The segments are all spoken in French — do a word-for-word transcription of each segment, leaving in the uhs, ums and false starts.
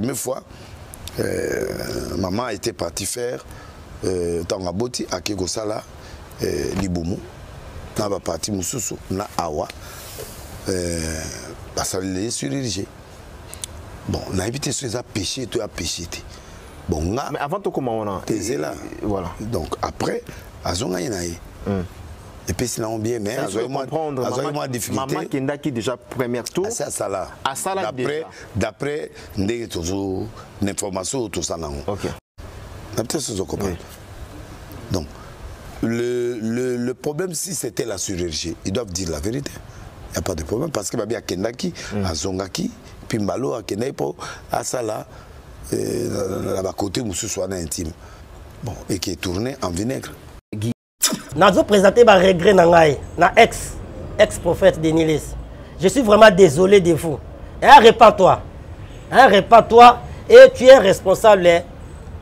première fois, euh, maman était partie faire euh, Tangaboti, à Kegosala, euh, Liboumou, dans la partie Moussousou, na Awa, euh, parce qu'elle est surrigée. Bon, on a évité ce péché et tout a péché. Bon, na, mais avant tout, comment on a et, là. Voilà. Donc après, à Zonga Yenaï. Et puis si on bien, mais on va comprendre. Maman Kenda qui déjà première tour. C'est à ça là. À ça là. D'après des informations tout ça là. Ok. D'après ce qu'on comprend. Donc le le le problème si c'était la chirurgie, ils doivent dire la vérité. Il n'y a pas de problème parce que Babi a Kenda qui, à Zonga qui, puis Mbalo a Kenda pour à ça là, là-bas côté où ce soit intime. Bon et qui est tourné en vinaigre. Je présenté ma regret dans na ex ex prophète Denis Lessie. Je suis vraiment désolé de vous. Un répands-toi, un répands-toi et tu es responsable.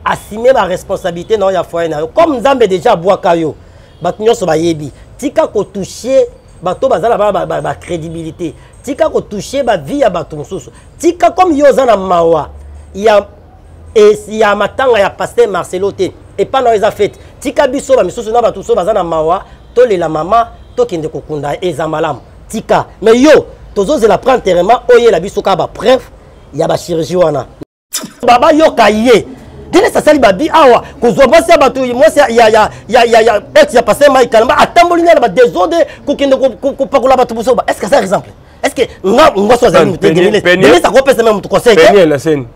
Assumer ma responsabilité dans la foi. Comme nous avons déjà boakayo, bâtiment sur ma yebi. Tika ko touché, bato bazala ba ba crédibilité. Tika ko touché ba vie à bato mususu. Tika comme yozana mawa, il y a et il y a matin il y a pasteur Marcelo te et pas dans les affaires. Tika biso ba misusu na batu so bazana mawa to lela mama to kende kokunda ezamalam tika mais yo tozo ze la prendre terrain oye la biso ka ba preuve ya ba chirurgie wana baba yo kaye dele sa sali babi awa kozwa basi ya batu mo se ya ya ya ya ya ex ya passé Michael ba atambolina na ba désordre ko kende ko pakula batu so ba est-ce que c'est un exemple est-ce que nga ngo so za mutegelele dele sa ko pesa même tu conseil peniel la scène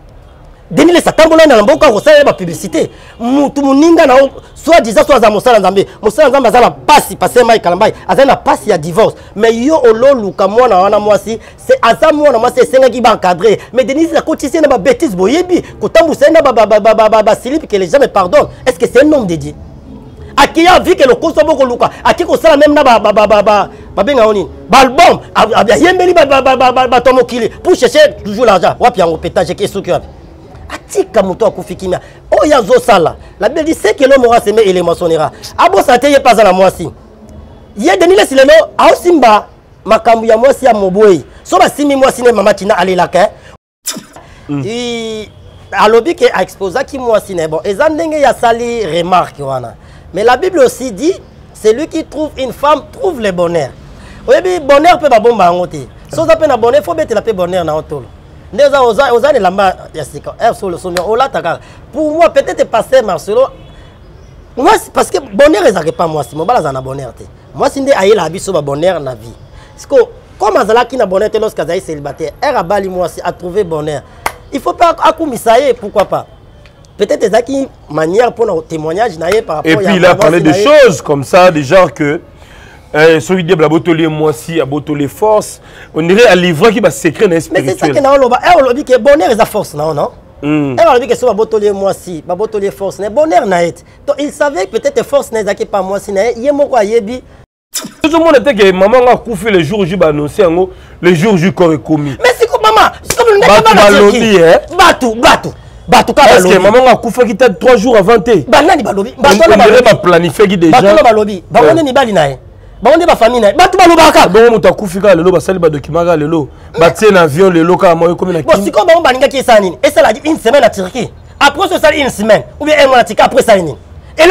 Denis Lessie tambola na mboka ko sala ba publicité mutu muninga na soit disant soit za mosala nzambe mosala nzambe azala pasi passé mai kalambai azana pasi ya divorce mais yo ololuka mwana wana mwasi c'est azamu wana mwasi senga ki ba encadrer mais Denis la cotise na ba bêtise boyebi ko tambusa na ba ba ba Philippe que les jamais pardonne est-ce que c'est un homme de Dieu aki ya vi que le koso boko luka aki ko sala même na ba ba ba ba benga oni balbom yembeli ba ba ba ba tomokili pour chercher toujours l'argent wapi yango pétage qui soki wapi Atika moto akoufikimia. Oh ya zo sala. La Bible dit c'est que l'homme aura semé et l'émotionnera. Abo santé ye pas à la moisi. Ye Denis Lessie le nom a simba makambu ya moisi ya moboy. So ba simi moisi ne mama tina ale laka. I alobi ke a exposa ki moisi ne bon. Ezan ndenge ya sali remarque wana. Mais la Bible aussi dit celui qui trouve une femme trouve le bonheur. Oyebi bonheur pe ba bomba ngote. So za pe na bonheur faut bete la pe bonheur na otolo. Pour moi, peut-être passer Marcelo. Moi, parce que bonheur n'est pas moi. Si mon bala zana bonheur, moi si ndé aïe la vie sur ma bonheur na vie. Parce que comme azala qui na bonheur lorsque azali célibataire, elle a bali moi si a trouvé bonheur. Il faut pas akumisaye, pourquoi pas? Peut-être c'est ça qui manière pour nos témoignages naïe par rapport. Et puis il a parlé de choses comme ça, des gens que. Euh, Celui qui a botolé moi si a botolé force, on dirait un livre qui va secret dans l'esprit. Mais c'est ça que na oloba, eh olobi que bonheur est force non non. Eh olobi que so botolé moi si, ba botolé force, mais bonheur naït. Donc il savait peut-être force n'est pas pas moi si naït, yé moko yebi. Tout le monde était que maman a couffé le jour où j'ai annoncé en haut, le jour où j'ai commis. Mais c'est quoi maman? C'est comme le nez de maman qui est. Batou, batou. Parce que maman a coupé qui était trois jours avant t'es. Bah nani ba lobi. Bah on dirait pas planifié qui déjà. Bah ba lobi. Bah on est ni bali naït. Bon, on est ma famille. Bah, tout le monde a coupé le lot, bah, de Kimaga, le lot. Bah, c'est un avion, le lot, comme on comme si comme on a dit, et ça a dit une semaine à Turquie. Après, ça a dit une semaine. Ou bien, on a dit après ça. Et là,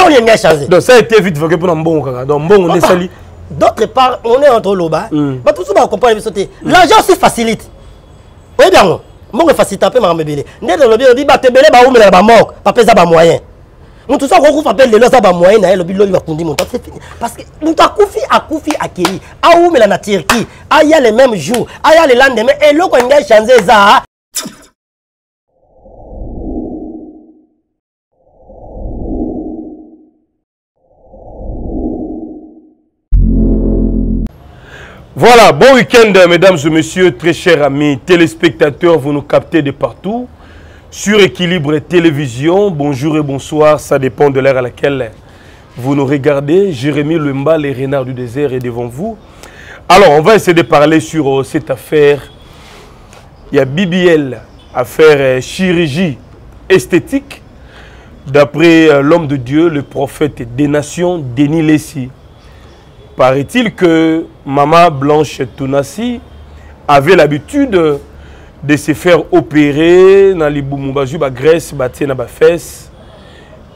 on est bien chargé. Donc, ça a été vite, vous pour un bon. Donc, bon, on est sali. D'autre part, on est entre l'eau. Bah, tout ça, on comprend. L'argent se facilite. Oui, bien, on va faciliter un peu, ma bébé. N'est-ce pas, on va te bêler, on va te mort, papa, ça va moyen. Nous tous on recouvre appel de l'os à bas moyen et le billet lui va conduire mon temps c'est fini parce que nous t'as confié à confier à Kéry à où mais la nature qui a y a les mêmes jours a y a les lendemains et l'eau qu'on a changé ça. Voilà bon week-end mesdames et messieurs très chers amis téléspectateurs vous nous captez de partout. Sur Équilibre Télévision, bonjour et bonsoir, ça dépend de l'heure à laquelle vous nous regardez. Jérémie Lumba, les renards du désert, est devant vous. Alors, on va essayer de parler sur euh, cette affaire. Il y a B B L, affaire euh, chirurgie esthétique, d'après euh, l'homme de Dieu, le prophète des nations, Denis Lessie. Paraît-il que maman Blanche Tunasi avait l'habitude de se faire opérer dans les Boumoubazu, la Grèce, la Fès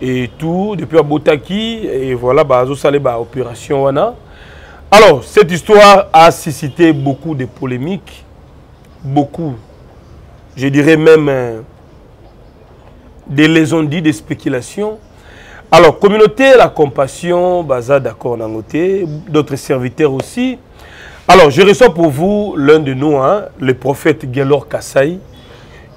et tout, depuis à Botaki, et voilà, ça a été l'opération. Alors, cette histoire a suscité beaucoup de polémiques, beaucoup, je dirais même, euh, des légendes, des spéculations. Alors, communauté, la compassion, Baza d'accord, d'autres serviteurs aussi. Alors, je reçois pour vous l'un de nous, hein, le prophète Gélor Kassaï.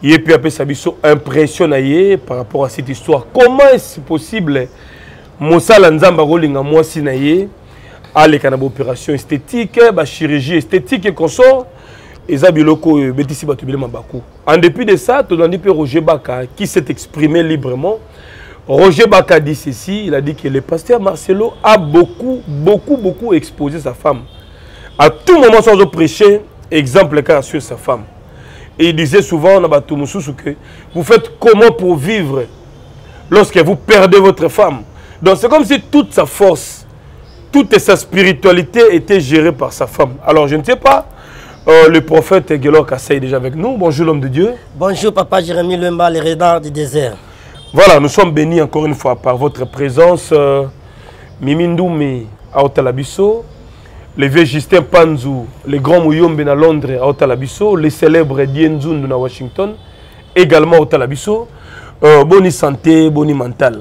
Il est puis après Sabiso impressionné par rapport à cette histoire. Comment est-ce possible Moussa Lanzamba Rolinga Mouassinaye a les canabes opérations esthétiques, chirurgie esthétique et consorts. Et ça, en dépit de ça, tout le monde Roger Baka qui s'est exprimé librement. Roger Baka dit ceci, il a dit que le pasteur Marcelo a beaucoup, beaucoup, beaucoup exposé sa femme. À tout moment, sans prêcher, exemple qu'a sur sa femme. Et il disait souvent, vous faites comment pour vivre lorsque vous perdez votre femme. Donc c'est comme si toute sa force, toute sa spiritualité était gérée par sa femme. Alors je ne sais pas, euh, le prophète Gélor Kassaï est déjà avec nous. Bonjour l'homme de Dieu. Bonjour papa Jérémie Lumba, les renards du désert. Voilà, nous sommes bénis encore une fois par votre présence. Euh, Mimindoumi à Otalabisso. Le vieux Justin Panzou, le grand Mouyombe à Londres, à Otalabisso, le célèbre Dienzun Duna à Washington, également à Otalabisso. Euh, bonne santé, bonne mentale.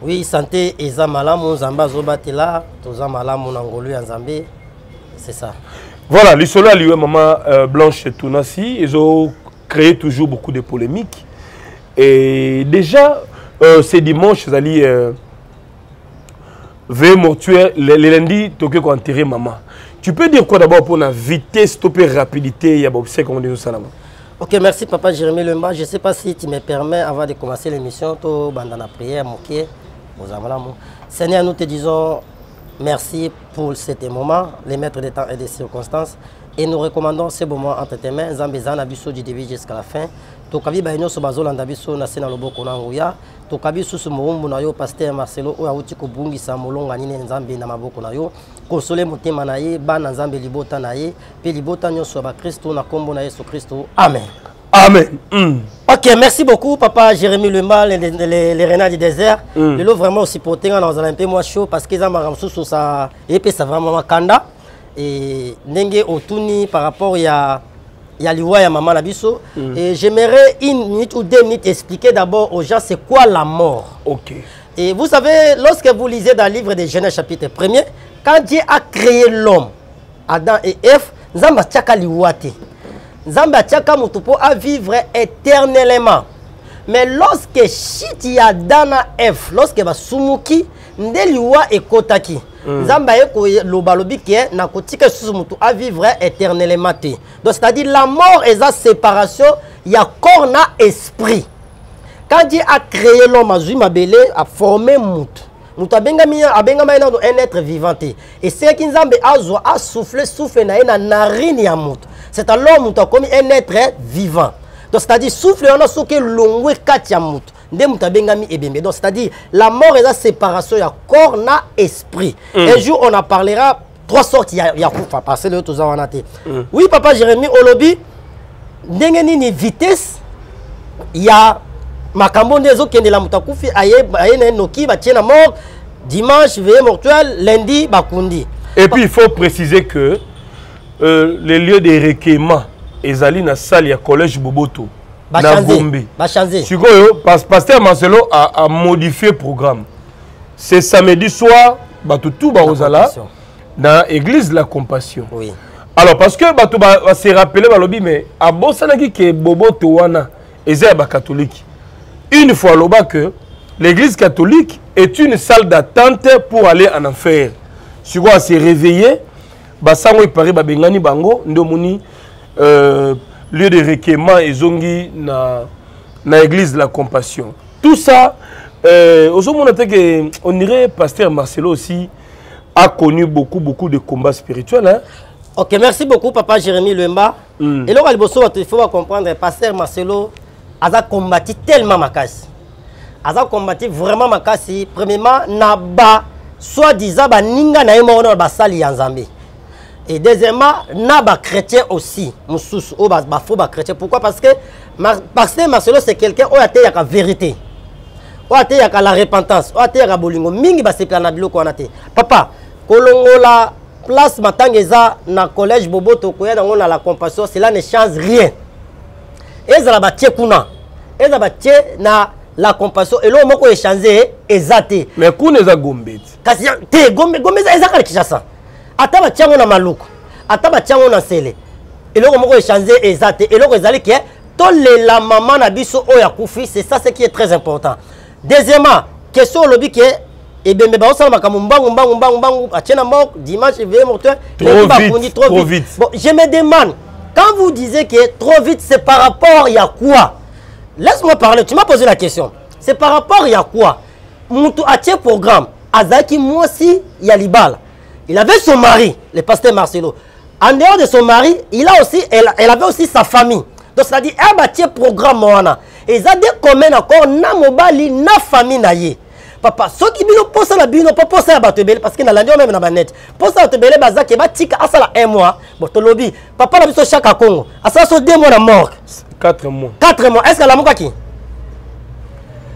Oui, santé, et Zambalamu, Zamba Zobatela, Tozambalamu, Nangolou, Nzambé, c'est ça. Voilà, le soleil, lui, maman euh, Blanche Tunasi, ils ont créé toujours beaucoup de polémiques. Et déjà, euh, ce dimanche, vous allez. Euh, Veille mortuaire, le lundi, tu as enterré maman. Tu peux dire quoi d'abord pour la vitesse, stopper la rapidité, et observer comment on dit ça là-bas. Ok, merci papa Jérémie Lumba. Je ne sais pas si tu me permets, avant de commencer l'émission, tu as la prière, moqué. Seigneur, nous te disons merci pour ce moment, les maîtres des temps et des circonstances. Et nous recommandons ce moment entre tes mains, Zambézan, Abisso du début jusqu'à la fin. Tokabi baino sobazo landabiso na sena loboko nanguya tokabi susu muhumbu na yo pasteur Marcelo oya uti ko bungisa molonga nini nzambe na maboko na yo kosole motema na ye bana nzambe libota na ye pe libota nyoso ba Kristo na kombo na Yesu Kristo amen amen. Mm. Ok, merci beaucoup papa Jérémie Lumba, les, les, les, les renards du désert. Mm. Le lot vraiment aussi porté on a un peu moins chaud parce que ça m'a ramsusu ça et puis ça vraiment kanda et nenge otuni par rapport ya il y a l'Iwa et maman Labisso. Mm. Et j'aimerais une minute ou deux minutes expliquer d'abord aux gens c'est quoi la mort. Ok. Et vous savez, lorsque vous lisez dans le livre de Genèse chapitre premier, quand Dieu a créé l'homme, Adam et Ève, Nzamba tchaka liwate. Nzamba tchaka mutupo a vivre éternellement. Mais lorsque chiti Adam et Ève, lorsque va sumuki, nde liwa et kotaki. Nzamba yeko lobalobi ke na kotika susu mutu a vivre éternellement. Donc c'est-à-dire la mort est la séparation, il y a corps na esprit. Quand Dieu a créé l'homme, a formé mutu. Mutu a bengami a bengama na un être vivant. Et c'est que Nzamba a soufflé souffle na na narine ya mutu. C'est à l'homme mutu comme un être vivant. Donc c'est-à-dire souffle on a soke longwe katia mutu. Donc, c'est-à-dire, la mort est la séparation, il y a corps, il y a esprit. Mm. Un jour, on en parlera, trois sortes, il y a, il y a enfin, passer le tout ça. Mm. Oui, papa Jérémie, au lobby, il y a vitesse, il y a Macambo, il y a mort, dimanche, veillée mortuelle, lundi, bakundi. Et puis, il faut préciser que euh, les lieux de recueillement, ils allaient dans la salle, il y a collège Boboto. Pasteur Marcelo a, a modifié le programme. C'est samedi soir, tout Barozala, dans l'église de la compassion. Oui. Alors, parce que Batou va se rappeler, mais à Bosanaki, qui est Bobo Touana, et c'est catholique. Une fois que l'église catholique est une salle d'attente pour aller en enfer. Si vous se réveiller, Basango et Paris, Babengani Bango, Ndomoni. Lieu de requément et zongi na na église de la compassion. Tout ça, euh, aujourd'hui on dirait pasteur Marcelo aussi a connu beaucoup beaucoup de combats spirituels. Hein? Ok, merci beaucoup papa Jérémie Lumba. Mm. Et là il faut comprendre pasteur Marcelo a combattu tellement ma casse, a combattu vraiment ma casse. Premièrement, naba soit disant ba ninga na emoro ba sali yanzambi. Et deuxièmement, naba chrétien aussi, mususu o ba faux ba chrétien. Pourquoi? Parce que parce que Marcelo c'est quelqu'un où il y a la vérité. Où il y a la repentance, où il y a la bolingo mingi ba se planabilo ko na te. Papa, kolongola place matangeza na collège boboto ko ya na la compassion, cela ne change rien. Ezala ba tie kuna. Ezala ba tie na la compassion et l'homme qui est changé exaté. Mais qu'on est à Gombet. Kasi te Gombet Gombet ezaka ki chassa. Ataba tiango na maluku. Ataba tiango na sele. Et l'homme qui est changé exaté et l'homme ezali ki tole la maman na biso oya kufi, c'est ça ce qui est très important. Deuxièmement, question lobi ki et bien, mais on s'en va comme un bang, un bang, un bang, un bang, à Tchénamok, dimanche, veillez mortel, trop vite. Bon, je me demande, quand vous disiez que trop vite, c'est par rapport à quoi? Laisse-moi parler, tu m'as posé la question. C'est par rapport à quoi? Moutou a tché programme, Azaki, moi aussi, Yalibal. Il avait son mari, le pasteur Marcelo. En dehors de son mari, il a aussi, elle, elle avait aussi sa famille. Donc, c'est-à-dire, elle a tché programme, Moana. Et ils ont des communs encore, na mobali, na famille, naïe. Papa, ceux qui bino posa la bino pas posa à battre parce que na landi même na banette. Posa à te belle bazaki ba tika asala un mois. Bon to lobby. Papa la biso chaka Congo. Asala so deux mois na mort. Quatre mois. Quatre mois. Est-ce que la moka ki?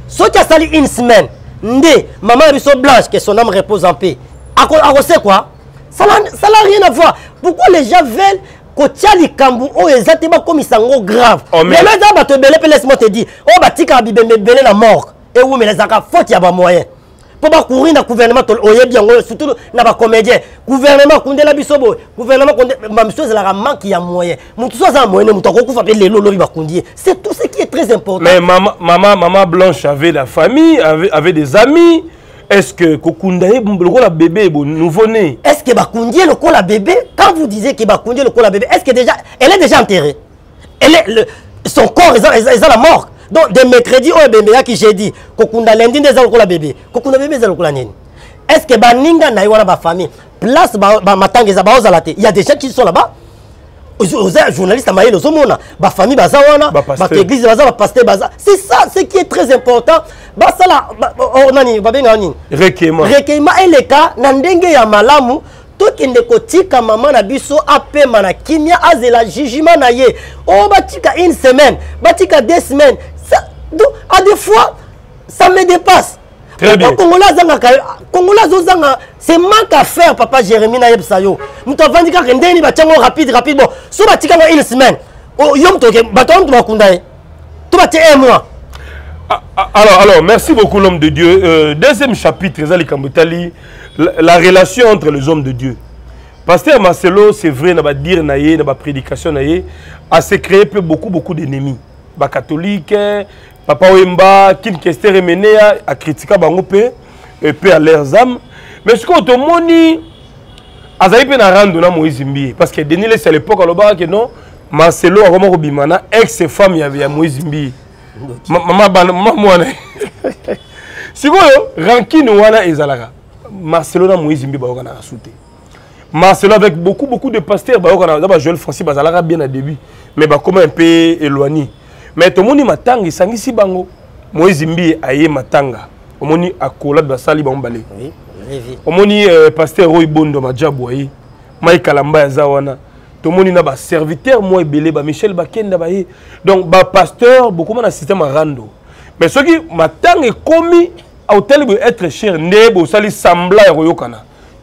Ceux qui a sali une semaine. Ndé, maman biso Blanche que son âme repose en paix. A c'est quoi? Ça ça n'a rien à voir. Pourquoi les gens veulent Kotiali Kambu oh exactement comme ils sont grave. Mais là ça ba te belle laisse-moi te dire. Oh ba tika bi belle na mort. Et oui, mais les accords faute, il y a pas moyen. Pour pas courir dans le gouvernement, surtout dans le comédien. Gouvernement, quand la bisobo, gouvernement, quand monsieur, c'est la maman qui a moyen. Mon tout ça, moyen, mon tout ça, les lobby bakundi. C'est tout ce qui est très important. Mais maman, maman, maman Blanche avait la famille, avait, avait des amis. Est-ce que Kokundaye, le bébé, nouveau-né? Est-ce que Bakundi, le col à bébé? Quand vous disiez que Bakundi, le col à bébé, est-ce que déjà, elle est déjà enterrée? Elle est, le, son corps, ils ont, ils ont, ils ont la mort. Donc, des mercredis, oh, bébé, qui j'ai dit, Kokunda lundi, des alcools à bébé, Kokunda bébé, des alcools à nien. Est-ce que Baninga n'a eu la famille? Place, Matang et Zabaos à la tête. Il y a des gens qui sont là-bas. Les journalistes à Maïlo Zomona, la famille Bazawana, l'église Bazawana, le pasteur Bazawana. C'est ça, ce qui est très important. Basala, Ornani, Babengani. Requema. Requema et les cas, Nandenge ya Malamu. Tout qui ne côté comme maman n'a biso appel mana kimia azela jugement na ye oh batika une semaine batika deux semaines donc à des fois ça me dépasse. Très bien. Kongola zanga Kongola zanga c'est manque à faire papa Jérémie na yebsa yo muta vandika rendeni batango rapide rapide bon so batika une semaine oh yom toke batonto bakundaye to baté un mois. Alors, alors, merci beaucoup l'homme de Dieu. Euh, deuxième chapitre, la, la relation entre les hommes de Dieu. Pasteur Marcelo, c'est vrai, il va dire, il va prédication, il a se créé beaucoup, beaucoup d'ennemis. Les catholiques, Papa Wemba, qui est remené à critiquer les gens, à leurs âmes. Mais ce qu'on te dit, c'est a rendu à Moïse Mbi. Parce que Denis Lessie, à l'époque, il a non, Marcelo, ex-femme, il y avait Moïse Mbi. Maman, moi, si vous rankine wana ezalaka Marcelo na Moïse Mbi baoka na souté. Marcelo avec beaucoup beaucoup de pasteurs baoka na ba Joël Francis bazalaka bien au début mais ba comme un peu éloigné. Mais to moni matanga sangisi bango Moïse Mbi aye matanga. Omoni akola ba sali ba mbale. Oui, oui. Omoni pasteur Roy Bondo Majaboyi, Mike Lamba yazawana. Tout le monde n'a pas serviteur, moi et Bélé, Michel Bakenda. Donc, bah, pasteur, beaucoup moins système à rando. Mais ce qui m'a tant commis à hôtel de être cher, nebo, sali, sembla et royokana.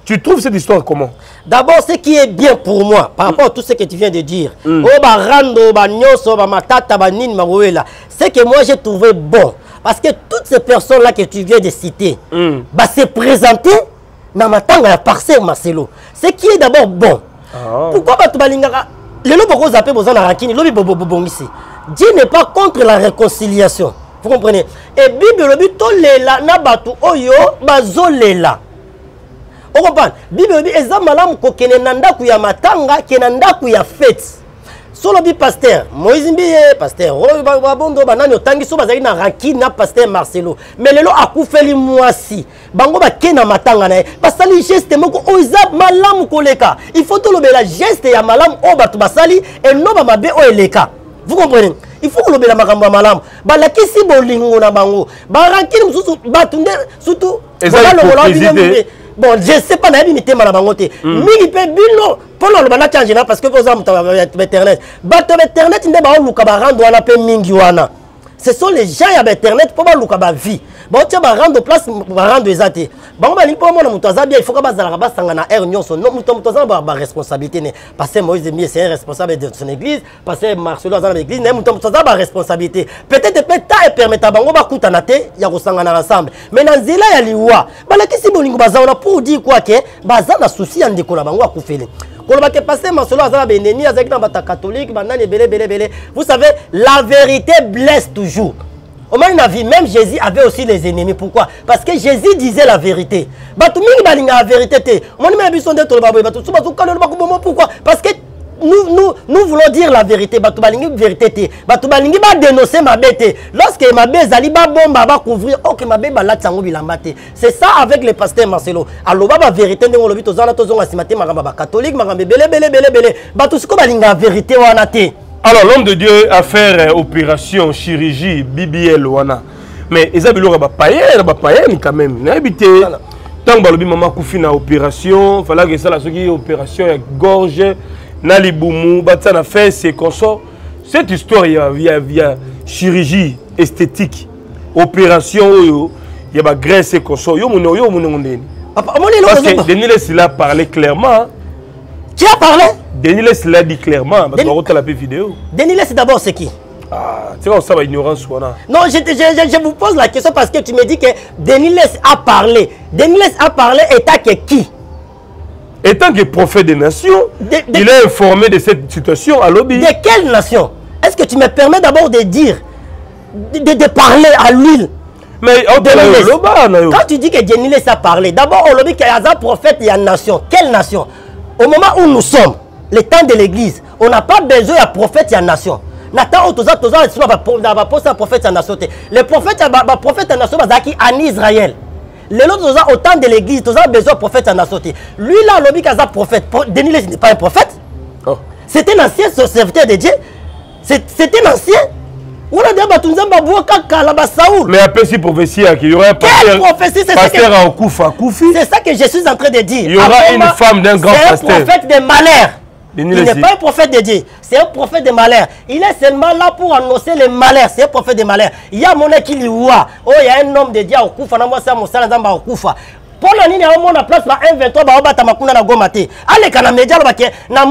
Tu trouves cette histoire comment? D'abord, ce qui est bien pour moi, par rapport à tout ce que tu viens de dire, mm. oh, bah, rando, bah, nyoso, bah, matata, bah, nin, bah, roela, c'est que moi j'ai trouvé bon. Parce que toutes ces personnes-là que tu viens de citer, mm. bah, se présenter dans ma tanga à parcelle, Marcelo. Ce qui est d'abord bon. Ah. Pourquoi Batubalingara? Les gens qui ont appelé Bozan Arakini, ils ont dit Dieu n'est pas contre la réconciliation. Vous comprenez? Et Bible, dit Toléla, Nabatu, Oyo, Bazoléla. Vous comprenez? Bible, dit Eza Malam, Kokenanda, Kuya Matanga, Kenanda, Kuya Fête. Sur le pasteur, Moïse Mbi, pasteur, Roy Babondo, Banani, Tangiso, Bazali, Naraki, na pasteur Marcelo. Mais les gens qui ont fait les mois si, Bango, Bakena, Matanga, Basali, geste, Moko, Oizab, Malam, Koleka. Il faut tout le bel geste, ya Malam, Obat, Basali, et non, Bamabe, Oeleka. Vous comprenez? Il faut que le bel Makamba, Malam, Balaki, Sibolingo, Nabango, Baraki, Soutou, Batunde, Soutou, Voilà le Roland, Bon, je sais pas, je ne sais pas, je ne sais pas, pendant le banacha général parce que vous avez internet bateau internet n'est pas au cabaran doit la paix mingiwana ce sont les gens à internet pour le cabas vie bon tu vas rendre place rendre des athées bon bah l'impo mon mutaza bien il faut que bas à la base sangana air union son nom mutaza bah responsabilité parce que Moïse Emier c'est un responsable de son église parce que Marcelo dans l'église n'est mutaza bah responsabilité peut-être peut-être et permettre bango bah coûte anaté y a au sangana ensemble mais dans zila y a liwa bah la question bolingo baza on a pour dire quoi que baza la souci en décolle bango à couper. Vous savez, la vérité blesse toujours. Au moins, même Jésus avait aussi les ennemis. Pourquoi? Parce que Jésus disait la vérité. Pourquoi? Parce que nous, nous, nous voulons dire la vérité. Batubalingi vérité. Batubalingi va dénoncer ma bête. Lorsque ma bête zali ba bomba va couvrir, ok ma bête la tsango bilamate. C'est ça avec le pasteur Marcelo. Alors ba vérité ndongo lobi tozana tozonga simate magamba ba catholique magamba bele bele bele bele. Batusiko balinga vérité wana té. Alors l'homme de Dieu a fait opération chirurgie B B L wana. Mais ezabilora ba paye ba paye quand même. Na habité. Tant balobi maman kufi na opération, fallait que ça la soki opération ya gorge. Naliboumou, Batana fait ses consorts. Cette histoire, il y a via, via chirurgie esthétique, opération, il y a graisse et consorts. Parce que Denis Lessie a parlé clairement. Qui a parlé? Denis Lessie l'a dit clairement. Parce qu'on a la vidéo. Denis Lessie d'abord, c'est qui? Ah, tu vois, ça va ignorance. Voilà. Non, je, je, je, je vous pose la question parce que tu me dis que Denis Lessie a parlé. Denis Lessie a parlé et t'as que qui? Étant que prophète des nations, de, de, il est informé de cette situation à l'objet. De quelle nation? Est-ce que tu me permets d'abord de dire, de, de, de parler à l'huile? Mais oh, de le, le bas, quand tu dis que Denis Lessie a parlé, d'abord on lobby qu'il y a un prophète et une nation. Quelle nation? Au moment où nous sommes, le temps de l'église, on n'a pas besoin d'un prophète et une nation. Les prophètes et une nation en Israël. Les autres au temps de l'église, tous ont besoin de prophètes en assorti. Lui là, l'homme qui a un prophète, Denis Lessie n'est pas un prophète. Oh. C'était un ancien serviteur de Dieu. C'était un ancien. Mais après si prophétie, il y aura un pasteur, prophétie, pasteur à Okufa, Koufi. C'est ça que je suis en train de dire. Il y aura après, une femme d'un grand pasteur. C'est un prophète de malheur. Il n'est pas un prophète de Dieu, c'est un prophète de malheur. Il est seulement là pour annoncer les malheurs, c'est un prophète de malheur. Il y a mon qui lui voit. Oh, il y a un homme de Dieu au Koufa, non, moi, c'est mon salaire dans le Koufa. Pour la ligne, on a place M vingt-trois, on a Tamakuna na Gomate. Allez, quand on a média, on a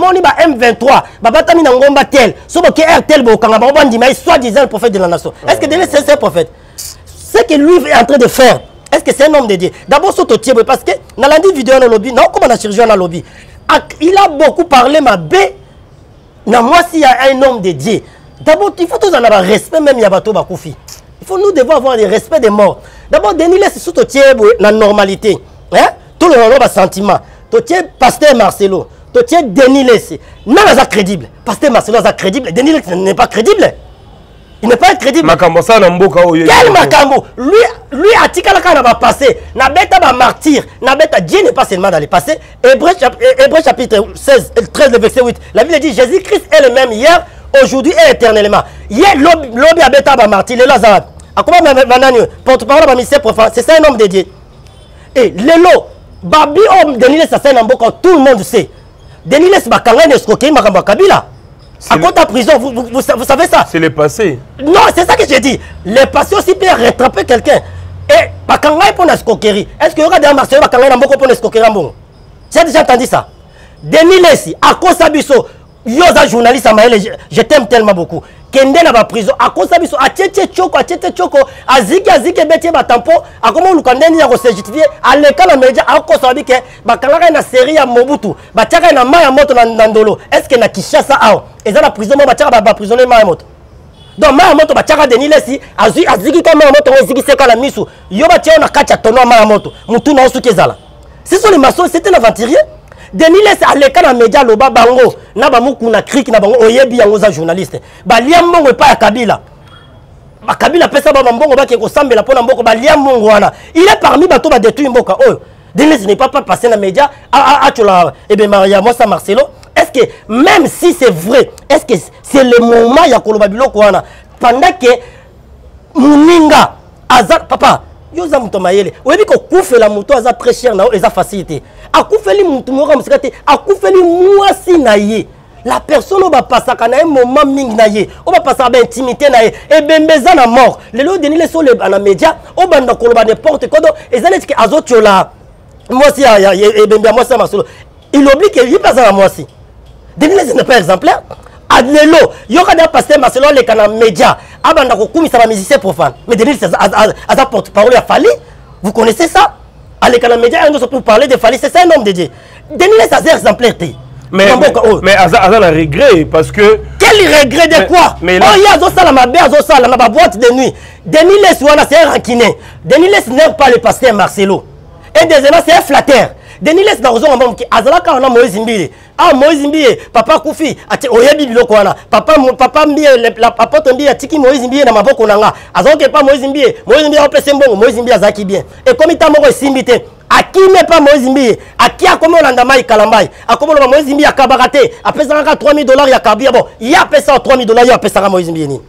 M vingt-trois, on a Batamina Ngomba tel, sauf que R T L, on a dit, mais soi-disant le prophète de la nation. Est-ce que Denis c'est un prophète? Ce que lui est en train de faire, est-ce que c'est un homme de Dieu? D'abord, surtout, parce que dans la vidéo, dans le lobby, non, comment on a chirurgien dans le lobby? Il a beaucoup parlé, ma bé. Moi, s'il y a un homme de Dieu, d'abord, il faut tous en avoir respect, même Yabato Bakoufi. Il faut nous devons avoir le respect des morts. D'abord, Denis Lessie, c'est tout la normalité. Hein? Tout le monde a un sentiment. Tout le pasteur Marcelo, tout le Denis Lessie. Non, il n'est pas crédible. Pasteur Marcelo n'est pas crédible. Denis Lessie n'est pas crédible. Il n'est pas crédible. Makambo, ça, quel Makambo? Lui, lui, a tikala quand on va passer. Nabeta va martyr. Nabeta, Dieu n'est pas seulement dans le passé. Hébreux chapitre seize, treize, le verset huit. La Bible dit Jésus-Christ est le même hier, aujourd'hui et éternellement. Hier, l'obé abeta va martyr. Le Lazare. A comment manani? Porte-parole va misser profane. C'est ça un homme de Dieu. Et l'élo, Babi homme Denis Lessie, c'est un homme quand tout le monde sait. Denis Lessie, Bakangane, Skoké, Makambo Kabila. À compte à prison, vous, vous, vous, vous savez ça? C'est le passé. Non, c'est ça que j'ai dit. Le passé aussi peut rattraper quelqu'un. Et, Bakangaï pour l'escoquerie. Est-ce qu'il y aura des Marseillais Bakangaï pour l'escoquerie? J'ai déjà entendu ça. Denis Lessie, à cause Abisso, Yosa journaliste à Maël, je t'aime tellement beaucoup. Kende n'a pas prison, à cause Abisso, à Tchétché Tchoko, à Tchétché Tchoko, à Ziki, à Ziki, Bétié, Batampo, à comment nous condamnons à se justifier, à l'école en média, à cause Abisso, Bakangaï n'a série à Mobutu, Batiaga n'a maille à moto Nandolo. Est-ce qu'il y a qui chasse à haut? Et dans la prison, Batiaga va prisonner Mahamoto. Donc, Mahamoto, Batiaga Denis Lessie, à Ziki, comme Mahamoto, on Ziki, c'est qu'à la Missou, Yobatiaga n'a qu'à Tchatono Mahamoto, Moutou n'a aussi Kézala. Ce sont les maçons, c'était l'aventurier. Denis Lessie à l'école en média, le bas bango, n'a pas beaucoup n'a crié, n'a pas oyebi en journaliste. Baliam mongo pas à Kabila. Kabila pesa ba mbongo ba keko sambe la pona mboko baliam mongo wana. Il est parmi bato ba détruire mboka. Oh, Denis Lessie n'est pas pas passé dans les médias. Ah ah ah tu l'as. Eh ben Maria Mossa Marcelo. Est-ce que même si c'est vrai, est-ce que c'est le moment ya koloba biloko wana pendant que Muninga Azar papa Yo za muto mayele oyebi ko kufela muto aza prêcher na eza facilité akufeli muto moko musikate akufeli mwasi na ye la personne oba pasaka na moment mingi na ye oba pasaka ba intimité na ye ebembeza na mort lelo Denis Lessie le ana media oba ndakoloba n'importe kodo ezaleti azotiola mwasi ya ebembia mwasi masolo il oublie que il passe na mwasi Denis Lessie n'est pas exemplaire Adlelo, Yokada Pasteur Marcelo, les canaux médias, Abandakokoum, ça va musicien profane. Mais Denis, ça a porte-parole à Fali. Vous connaissez ça? À les canaux médias, on peut parler de Fali, c'est ça un homme de Dieu. Denis, ça a exemplarité. Mais Azal a regret parce que. Quel regret de quoi? Oh, il y a Zosala, ma belle Zosala, ma boîte de nuit. Denis, c'est un ranquiné. Denis, n'aime pas le pasteur Marcelo. Et deuxièmement, c'est un flatteur. Denis Lessie n'a raison en banque. Azalaka on a Moïse Mbié. Ah Moïse Mbié, papa Koufi, ati oyebi biloko wana. Papa papa Mbié, la papa Tombi atiki Moïse Mbié na maboko nanga. Azalaka pas Moïse Mbié. Moïse Mbié opese mbongo, Moïse Mbié azaki bien. Et comme ita moko simbite. Aki n'est pas Moïse Mbié. Aki a comme olanda mai kalambai. A comme olanda Moïse Mbié akabakate. Apesaka trois mille dollars ya kabia bon. Ya pesa trois mille dollars ya pesa Moïse Mbié ni.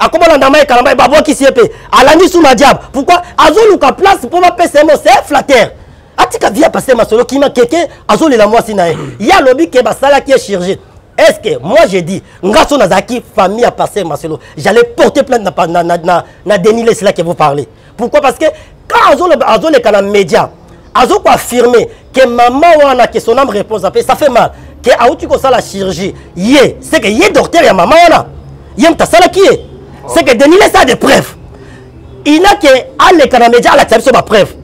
A comme olanda mai kalambai babo ki siepe. Alani sous ma diable. Pourquoi Azoluka place pour ma pesa mo c'est flatteur. Atika via passer ma solo qui m'a keke azole la moi sinae ya lobi ke basala qui est chirurgien est-ce que moi j'ai dit ngaso nazaki famille à passer ma solo j'allais porter plainte na na na na Denis Lessie là que vous parlez pourquoi parce que quand azole azole kana média azo quoi affirmer que maman wana que son âme repose à paix ça fait mal que aouti ko ça la chirurgie yé c'est que yé docteur ya maman wana yé mta sala qui est c'est que Denis Lessie a des preuves il n'a que aller kana média la table sur ma preuve.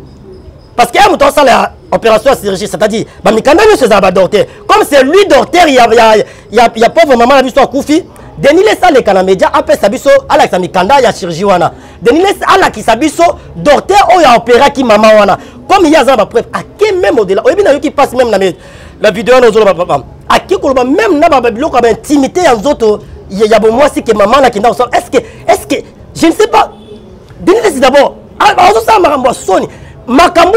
Parce qu'il y a une opération à chirurgie, c'est-à-dire, comme c'est lui docteur, il y a, y a, y a pauvre maman, la vie soit Koufi. Denis Lessie les canamédia appelle Sabiso à la Kanda, il y a chirurgie wana. Denis Lessie à la Kisabiso, docteur, il y a opéra qui maman wana. Comme il y a un preuve, à qui même au-delà, il y a qui passe même la vidéo, à qui même la babylone, comme intimité, il y a bon mois si que maman là qui n'a pas. Est-ce que, est-ce que, je ne sais pas. Denis Lessie d'abord, Makambo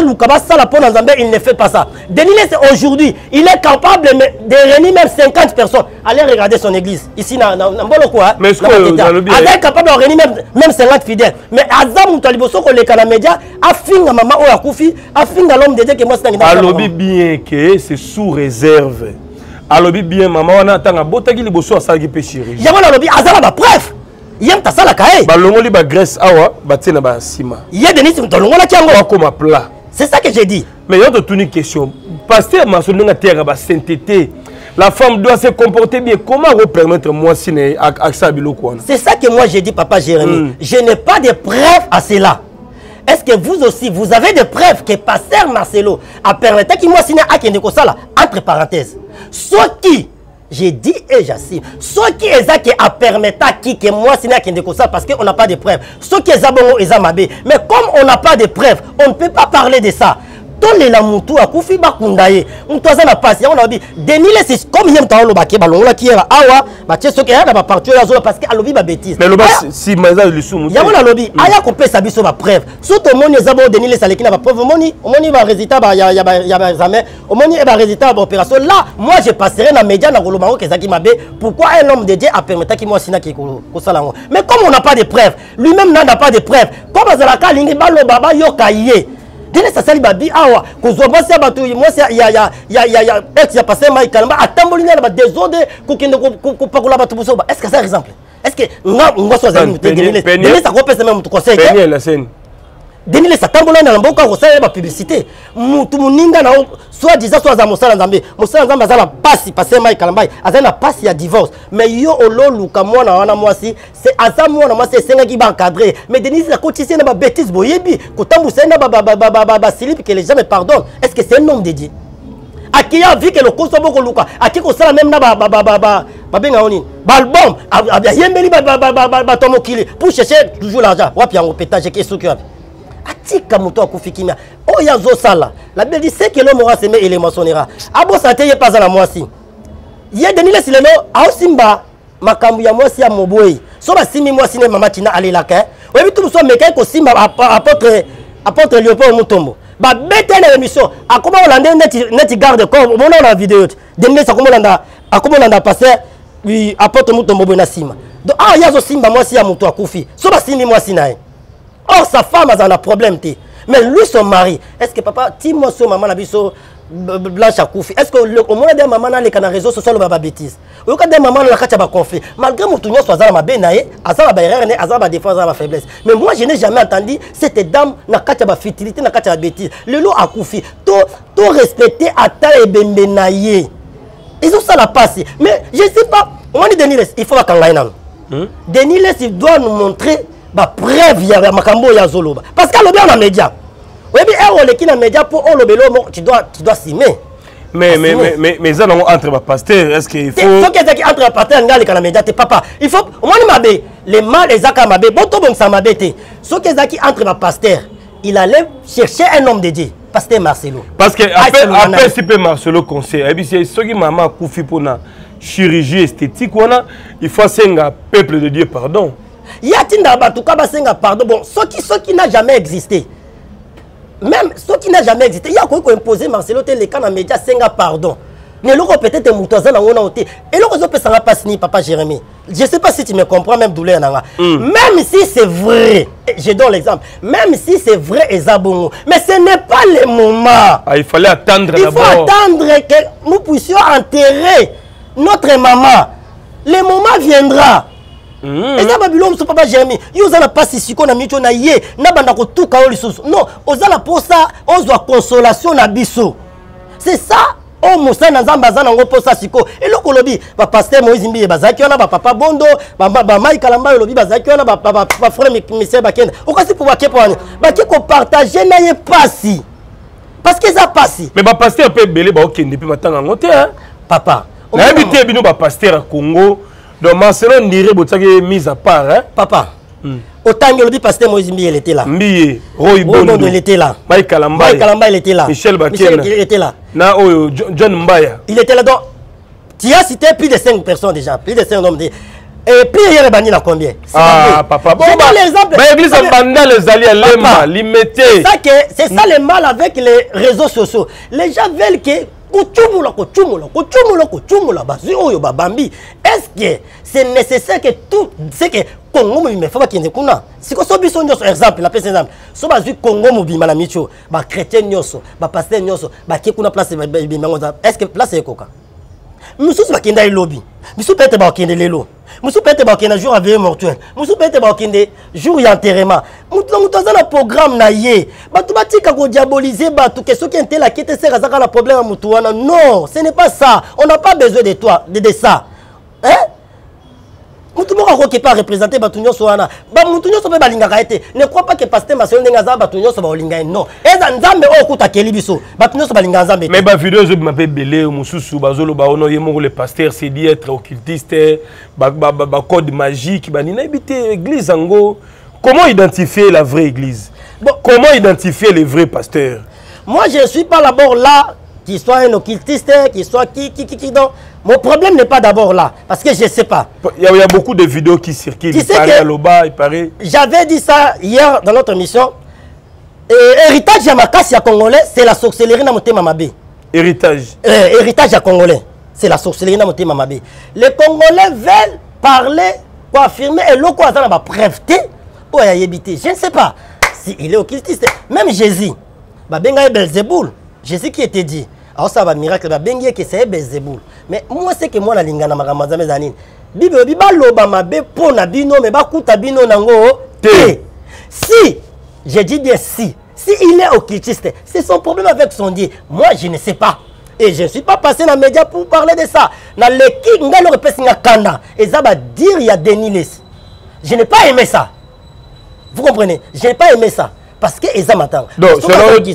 il ne fait pas ça. Denis Lessie aujourd'hui, il est capable de réunir même cinquante personnes. Allez regarder son église. Ici, na Mboloko. Mais ce il est capable de réunir même cinquante fidèles. Mais Azam Taliboso, les Kanamédia, affine à maman ou à Koufi, affine à l'homme de Dieu que moi c'est un alobi bien que c'est sous réserve. Alobi bien, maman, on attend à Botagi Liboso à Sagi Péchiri. Yamon Alobi, Azam la preuve. Il y a un tas de la caille. Il y a Grèce, il y a Denis comme plat. C'est ça que j'ai dit. Mais il y a une question. Pasteur Marcelo n'a terre à sainteté. La femme doit se comporter bien. Comment vous permettre moi si c'est ça que moi j'ai dit, papa Jérémie. Je n'ai pas de preuves à cela. Est-ce que vous aussi, vous avez des preuves que pasteur Marcelo a permis qu'il moi signé à Kendekosala entre parenthèses. Soit qui j'ai dit et j'assume. Ceux qui ont permis à qui que moi, ce n'est qu'un ça parce qu'on n'a pas de preuves. Ceux qui ont ils ont mabé. Mais comme on n'a pas de preuves, on ne peut pas parler de ça. Tolé la moutou à Koufi Bakundaye. On toise la passe. On a dit, Denis Lessie, comme il y a un temps, le baquet, ballon, la qui est là, awa, Mathieu, ce qui est là, va partir à la parce qu'il a lobby ma bêtise. Mais le bas, si Maza le sou, il y a un lobby. Aya qu'on peut s'habiller sur ma preuve. Surtout, on est abord Denis Lessie, qui n'a pas preuve. On va résulter, il y a un examen. On va résulter à l'opération. Là, moi, je passerai dans les médias, dans le Maroc, qui m'a bé. Pourquoi un homme de Dieu a permis qu'il moi sina qui au salon? Mais comme on n'a pas de preuves, lui-même n'a pas de preuves. Comme Azalaka, il n'y a pas le baba, yokaye. Denis ça sali babi awa kozwa basi ya batu mosi ya ya ya ya ex ya passé mai kalamba atambolina na ba désordre kokende ko pakola batu bosoba est-ce que ça exemple est-ce que nga ngwa so za ni tegelele Denis ça kopesa même mutu conseil Denis la scène Denis ça tambolina na mboka ko sala ba publicité mutu muninga na soit disa soit za mosala nzambe mosala nzambe za la passe passé mai kalamba aza na passe ya divorce mais yo ololuka mwana wana mwasi c'est aza mwana mwasi esenga ki ba encadrer mais Denis ça kotise na ba bêtise boyebi kotambusa na ba ba ba ba Philippe que les gens me pardonnent est-ce que c'est un homme de Dieu aki ya vi que le kosombo ko luka aki ko sala même na ba ba ba ba ba benga oni balbom yembeli ba ba ba ba tomokili pour chercher toujours l'argent wapi ngo pétage qui soki wapi atika moto akoufikimia oya zo sala la Bible dit c'est que l'homme aura semé et les moissonnera abo santé yé pas la moisi yé Denis Lessie lelo a simba makambu ya moisi ya moboi so ba simi moisi ne mama tina ale laka oyebi tout so meka ko simba apôtre apôtre Léopold Mutombo ba bete na émission akoma olande net net garde corps bon on a vidéo Denis Lessie akoma olanda akoma olanda passer oui apôtre Mutombo na sima donc ah ya zo simba moisi ya moto akufi so ba simi moisi nae Or, sa femme a un problème. Mais lui, son mari, est-ce que papa, Timo, son maman, Abisso, Blanche à Koufi, est-ce que le moment des mamans, les canards réseaux sociaux, le baba bêtise? Ou quand des mamans, la cacha conflit, malgré mon tournoi, soit à ma bénaïe, à sa barrière, à sa défense, à ma faiblesse. Mais moi, je n'ai jamais entendu cette dame, la cacha futilité, la cacha bêtise. Le lot à Koufi, tout respecté à ta et bénaïe. Ils ont ça la passe. Mais je ne sais pas, on dit Denis Lessie, il faut qu'on l'aille. Denis Lessie doit nous montrer. Bah, bref, il y a Makambo et Zoloba. Parce qu'à l'objet, on a un média. Oui, mais on est qui a un média pour on l'objet, tu dois s'aimer. Mais, mais, mais, mais, mais, ça, on entre ma pasteur. Est-ce qu'il faut. Il faut qu'il y ait qui entre ma pasteur, on a un média, t'es papa. Il faut. Moi, je suis les mâles et Zaka Mabé. Bon, tout le monde s'en m'a bêté. Sauf qu'il y a qui entre ma pasteur, il allait chercher un homme de Dieu. Pasteur Marcelo. Parce que, après, si Marcelo conseille, et puis, c'est ce qui m'a coupé pour la chirurgie esthétique, il faut que un peuple de Dieu, pardon. Il y a des pardon. Bon, ceux qui, ceux qui n'ont jamais existé, même ceux qui n'ont jamais existé, il y a quoi qu'on impose Marcelo, les cas dans les médias, Senga pardon. Mais l'eau peut-être moutazan dans mon hôtel. Et l'eau peut s'en passer, papa Jérémie. Je ne sais pas si tu me comprends, même douleur. Mm. Même si c'est vrai, je donne l'exemple, même si c'est vrai et Zabongo, mais ce n'est pas le moment. Ah, il fallait attendre. Il faut attendre que nous puissions enterrer notre maman. Le moment viendra. Et ça, Babylone, ce papa Jérémie, il n'y a pas si si qu'on a mis ton aïe, n'abandonne tout kaoli sous. Non, on a pour ça, on doit consolation à Bissou. C'est ça, on mousse dans un bazan, on repose à Siko. Et le colobi, va passer Moïse Mbi, Bazakiana, papa Bondo, Baba Maï Kalamba, le lobby Bazakiana, papa frère Michel Baken. Au cas où pour Baké pour Baké qu'on partage, n'aille pas si. Parce que ça passe. Mais ma pasteur peut belé, bah ok, depuis maintenant en monter, hein. Papa. On a habité, bino, bah pasteur à Congo. Donc Marcelo on dirait que mise à part hein? Papa. Hmm. Autant que le dit pasteur Moïse Mbi il était là. Mbi, Roy Bondo il était là. Mike Kalamba il était là. Michel Bakena il était là. Na oh, John Mbaya. Il était là donc. Tu as cité plus de cinq personnes déjà, plus de cinq hommes. Déjà. Et puis il y a les combien? Ah papa. Bon, bon l'exemple. Bah l'église en bandale les alliés lema, l'imité. C'est ça que c'est ça le mal avec les réseaux sociaux. Les gens veulent que est-ce que c'est nécessaire que tout ce que Congo mobimé faut pas qu'il ne kuna si ko so biso nyoso exemple la personne so bazui Congo mobimé la micho ba chrétien nyoso ba pasteur nyoso ba ki kuna place bimango za est-ce que place est koka mususu ba kenda lobby mususu pete ba kende lelo mususu pete ba kenda jour avec mortuaire mususu pete ba kende jour ya enterrement mutu mutu za na programme na ye ba tu batika ko diaboliser ba tu que ce qui était la qui était ça ka la problème mutu wana non ce n'est pas ça on n'a pas besoin de toi de, de ça hein. Tout le monde qui n'est pas représenté par Tunyo Soana. Tout le monde qui n'est été. Ne crois pas que Pasteur Marcelo Nengaza par Tunyo Soana. Non. Et Zanzambe, on coûte à Kélibiso. Tunyo Soana Zanzambe. Mais ma vidéo, je m'appelle Belé, Moussousou, Bazolo, Baono, Yemon, le pasteur, c'est dit être occultiste, code magique, Banina, habité, église Ango. Comment identifier la vraie église? Comment identifier les vrais pasteurs? Moi, je ne suis pas d'abord là, qu'il soit un occultiste, qu'il soit qui, qui, qui, qui, non. Mon problème n'est pas d'abord là, parce que je ne sais pas. Il y, a, il y a beaucoup de vidéos qui circulent, tu il sais paraît à l'Oba, il paraît... J'avais dit ça hier dans notre émission. Héritage à Makasia Congolais, c'est la sorcellerie dans Moté Mamabé. Héritage euh, Héritage à Congolais, c'est la sorcellerie dans Moté Mamabé. Les Congolais veulent parler, pour affirmer, et l'eau quoi, dans la préveté, pour y habiter. Je ne sais pas si il est occultiste. Même Jésus, Babenga Belzeboul, Jésus qui était dit. Alors ça va miracle, c'est Belzeboul. Mais moi c'est que moi la lingana magamza mes anines. Bible biba loba mabe pona bino mais ba kuta bino nango. Si, j'ai dit bien si, si il est occultiste, c'est son problème avec son Dieu. Moi je ne sais pas. Et je ne suis pas passé dans les médias pour parler de ça. Dans l'équipe, ngalo repesinga kanda. Et ça va dire il y a Denis Lessie. Je n'ai pas aimé ça. Vous comprenez? Je n'ai pas aimé ça. Parce que ils attendent. Donc,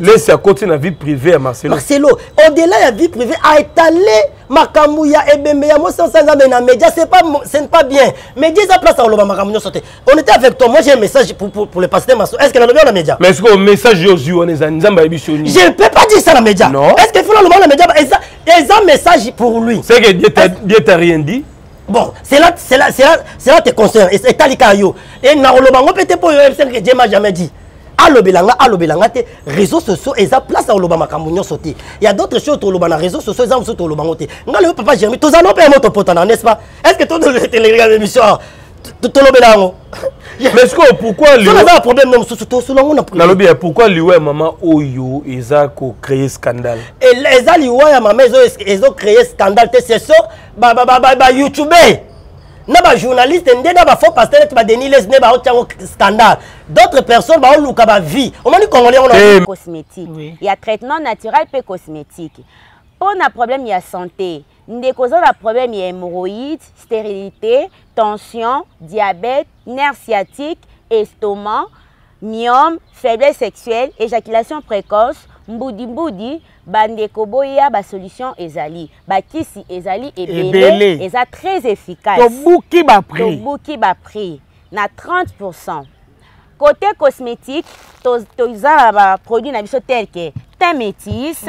laissez à côté la vie privée à Marcelo. Marcelo, au-delà de la vie privée, à étaler Makamouya et Bembeya, moi, sans ça, ce n'est pas bien. Mais dis à place à Oloba Makamouya sauté. On était avec toi, moi j'ai un message pour, pour, pour le pasteur Marcelo. Est-ce que nous avons dans les médias? Mais est-ce que le message Josué, on est en Zambabishoni? Je ne peux pas dire ça dans les médias. Non. Est-ce qu'il faut le voir dans les médias? Ils ont un message pour lui. C'est que Dieu t'a rien dit? Bon, c'est là que tu concernes. Et t'as les cailloux. Et nous avons peut-être pour M cinq que Dieu m'a jamais dit. Alobelanga, alobelanga, les réseaux sociaux, ils ont place à l'obama Kamounion sauté. Il y a d'autres choses sur les réseaux sociaux, ils ont sauté. Non, le papa Jérémie, tu as un peu de temps, n'est-ce pas? Est-ce que tu as un peu de temps? Mais ce que pourquoi lui a un problème même sous sous l'angle na problème. Na lobby pourquoi lui ouais maman Oyo Eza ko créer scandale. Et Eza lui ouais maman Ezo Ezo créer scandale c'est ça ba ba ba ba YouTube. Na ba journaliste ndé na ba faux pasteur ba Denis Lessie ba otiango scandale. D'autres personnes ba oluka ba vie. On m'a dit congolais on a cosmétique. Il y a traitement naturel et cosmétique. On a problème il y a santé. Des causes de problèmes, il y a hémorroïdes, stérilité, tension, diabète, nerfs sciatiques, estomac, myome, faiblesse sexuelle, éjaculation précoce, mboudi mboudi, bandeko boya, ba solution ezali, ba kisi ezali et belé, eza très efficace. Tobouki ba prix. Tobouki ba prix, na trente pour cent. Côté cosmétique, toza ba produit na biso tel que teint métis,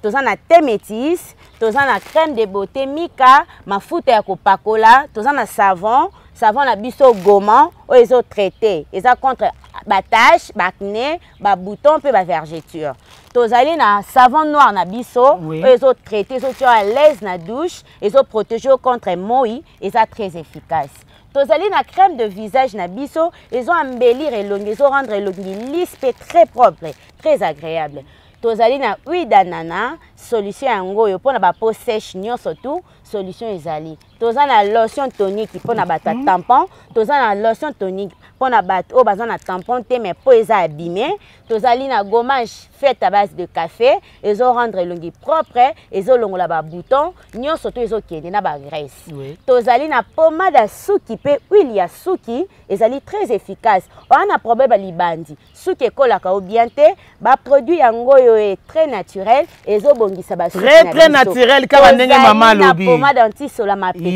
toza na teint métis. Tous en la crème de beauté Mika, ma foute à Copacola, tous en la savon, savon la biseau gommant, ou les autres traités, ils ont contre battage, bacné, bas bouton, peu bas vergeture. Tous allés na savon noir na biseau, ou les autres traités, ils sont à l'aise na douche, ils ont protégé contre moï, ils sont très efficaces. Tous allés na crème de visage na biseau, ils ont embellir et longue, ils ont rendre longue lisse et très propre, très agréable. Tozali na huile d'ananas, solution yango yo pona ba peau sèche nyonso tout, solution ezali. Tozali na lotion tonique pona ba tampon, tozali na lotion tonique pona ba o bazan na tampon te mais peau eza abîmée. Tozali na gommage fait à base de café, ezo rendre longi propre, ezo longola ba bouton, nyonso tout ezo kende na ba graisse. Tozali na pommade à suki pe huile ya suki, ezali très efficace. On a problème libandi, suki ekola ka obiante, ba produit yango yo est très naturel et zobongi sabasu très très naturel car on n'engue maman lobby pommade anti solamapeka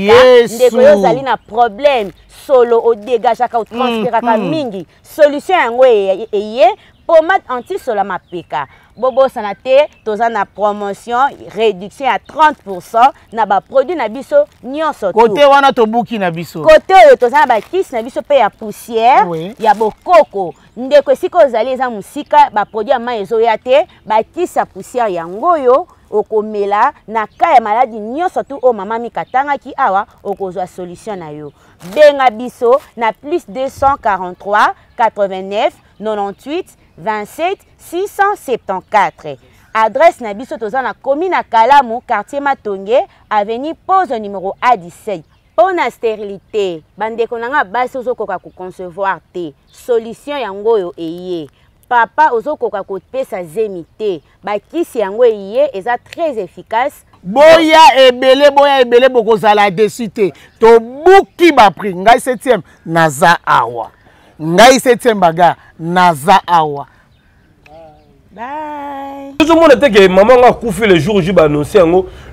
ndeko yo zali na problème solo au dégage aka transpira ka mingi solution yango eye pommade anti solamapeka bobo sanate toza na promotion réduction à trente pour cent na ba produit na biso nyonso côté wana to buki na biso côté toza ba kiss na biso pe ya poussière ya bokoko ndeko siko ozali eza musika ba produit ya ma ezo ya te ba kiss ya poussière yango yo okomela na ka ya maladie nyonso tu o mama mikatanga ki awa okozwa solution na yo benga biso na plus deux cent quarante-trois quatre-vingt-neuf quatre-vingt-dix-huit vingt-sept six cent soixante-quatorze. Adresse na biso toza na commune na Kalamu, quartier Matongé, avenue Pose numéro A dix-sept. Pour la stérilité, bandeko nanga basi ozokoka ko concevoir te. Solution yango yo eye. Papa ozokoka ko pesa zemité. Ba kisi yango eye eza très efficace. Boya ebele boya ebele bokozala desité. To buki ba pri ngai septième naza awa. Ngai septième baga naza awa. Bye. Tout le monde était que maman a couffé le jour où j'ai annoncé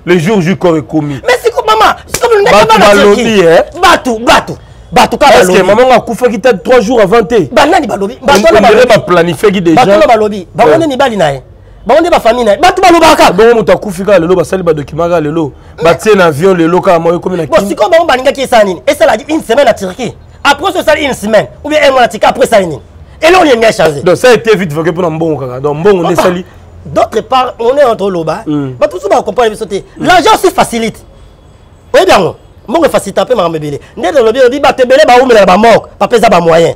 le jour où j'ai commis. Mais c'est quoi maman? C'est comme le mec qui m'a lobby hein. Batou, batou, batou car parce que maman a couffé qui était trois jours avant te. Banani ba lobby. Batou na ba lobby. Ba planifié qui déjà. Batou na ba lobby. Ba on ni bali nae. Ba on ba famille nae. Batou ba lobaka. Bon muta couffé ka lelo ba sali ba document ka lelo. Ba tien avion lelo ka moyo comme na ki. Bon c'est comme maman ba ninga ki sanini. Et ça la une semaine à Turquie. Après ce ça une semaine ou bien un mois à Turquie après ça nini. Et là, on est bien chargé. Donc, ça a été vite fait pour un bon. Donc, bon, on est sali. D'autre part, on est entre l'eau. Mais tout ça, on comprend. L'argent se facilite. Vous voyez bien, on va faciliter un peu, ma bébé. On est dans le bébé, on est dans le bébé, on est mort. Papa, ça va moyen.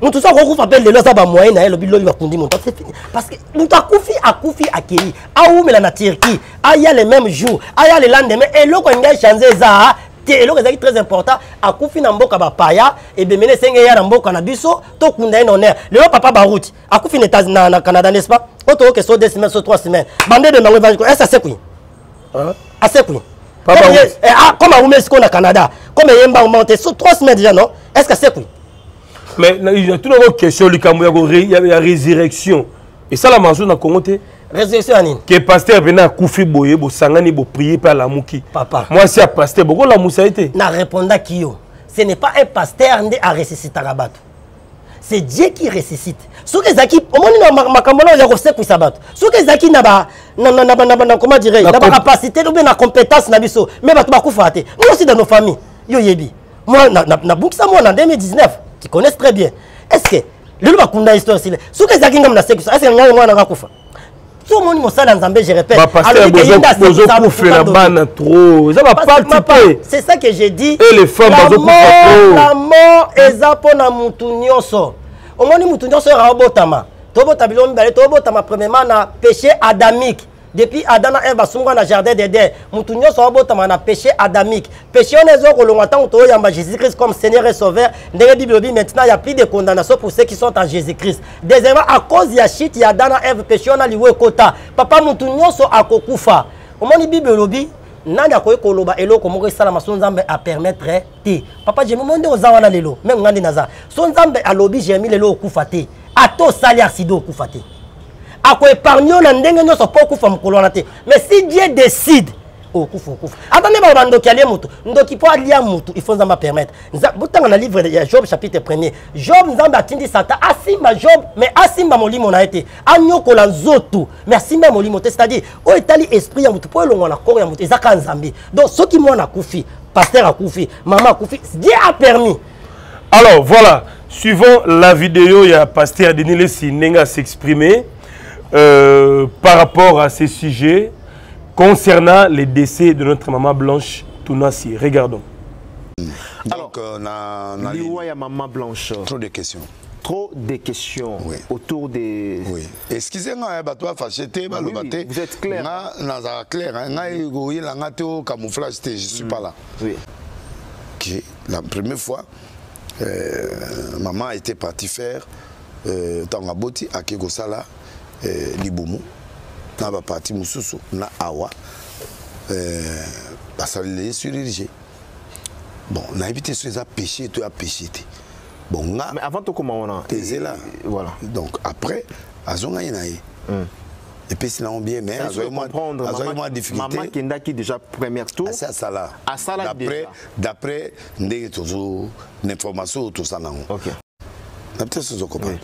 Nous, tout ça, on va appeler les lois, ça va moyen. Le bébé, il va conduire mon temps. C'est fini. Parce que nous, on a confié à Koufi, à Kéli. À où, mais la nature qui. À y a les mêmes jours. À y a les lendemains. Et là, on est changé ça. Et là, c'est très important. À Koufi Namboka Bapaya, et bien, les Sengaya Namboka Nabiso, tout le monde est en honneur. Le papa Barout, à Koufi Nétazna, au Canada, n'est-ce pas? Autant que soit deux semaines, soit trois semaines. Bandé de Mango Bango, est-ce que c'est quoi? Est-ce que c'est quoi? Comme à Oumesco, au Canada, comme à Yemba, monté sur trois semaines déjà, non? Est-ce que c'est quoi? Mais il y a toujours une question, il y a la résurrection. Et ça, la mention n'a commenté. Résurrection Anine. Que pasteur venait à Koufi Boye, bo sangani bo prier par la mouki. Papa. Moi c'est un pasteur, beaucoup la moussaïté. Na réponda kiyo. Ce n'est pas un pasteur né à ressusciter Rabat. C'est Dieu qui ressuscite. Sous que Zaki, au moins na makambola ya rosé pour Sabat. Sous que Zaki na ba na na na na comment dirais-je, na capacité ou bien na compétence na biso, mais ba to ba kufate. Nous aussi dans nos familles. Yo yebi. Moi na na bouksa moi en deux mille dix-neuf, tu connais très bien. Est-ce que le ba kunda histoire c'est sous que Zaki ngam na sekusa, est-ce que ngam moi na kufa? Tout le monde est je répète. C'est ça que j'ai dit. Et les femmes, la mort, la mort est zapona moutounyoso. Au moins, moutounyoso raobotama. Tobotabilom balé, tobotama premièrement na péché adamique. Depuis Adam et Eva sont dans le jardin d'Eden, moutounyoso raobotama na péché adamique. Péché on est au colombatant autour yamba Jésus-Christ comme Seigneur et Sauveur. Dans la Bible dit maintenant il y a plus de condamnation pour ceux qui sont en Jésus-Christ. Deuxièmement à cause de la chute il y a Adam et Eva péché on a lié quota. Papa moutounyoso akokufa. Au moins la Bible dit Nanga koy koloba eloko moko salama sonzambe a permettre ti papa je me monde ozawana lelo même ngandi naza sonzambe a lobi j'ai mis lelo okufate ato sali asido okufate ako épargner na ndenge nyoso po kufa mkolona te mais si Dieu décide okufa okufa attendez ba bando kali mutu ndoki po alia mutu il faut nzamba permettre butanga na livre ya Job chapitre premier Job nzamba atindi satan asimba Job mais asimba molimo na été anyokola nzoto mais asimba molimo te c'est-à-dire o etali esprit ya mutu po elongo na corps ya mutu ezaka nzambi donc ceux qui mwana kufi pasteur a kufi maman a kufi Dieu a permis. Alors voilà, suivant la vidéo ya pasteur Denis Lessie nenga s'exprimer euh, par rapport à ces sujets concernant les décès de notre maman Blanche Tunasi. Regardons. Donc, euh, na, na Liwaya, maman Blanche. Trop de questions. Trop de questions oui. Autour des... Oui. Excusez-moi, bah, toi, fâcheté, bah, oui, oui. Vous êtes clair. Na, clair hein. mm. Je ne suis mm. pas là. Oui. Okay. La première fois, euh, maman était partie faire euh, Tangaboti, à Kegosala, euh, Liboumou. Je suis parti na awa parce que je suis bon, on a évité ce péché, tu as péché. Bon, mais avant tout comment on a été là, voilà. Donc après, azonga yenaye. Et puis sinon bien, mais azonga comprendre. Azonga difficulté. Maman Kenda qui déjà première tour. C'est à ça là. À ça là. D'après, d'après, des toujours informations tout ça là. Ok. D'après ce qu'on parle.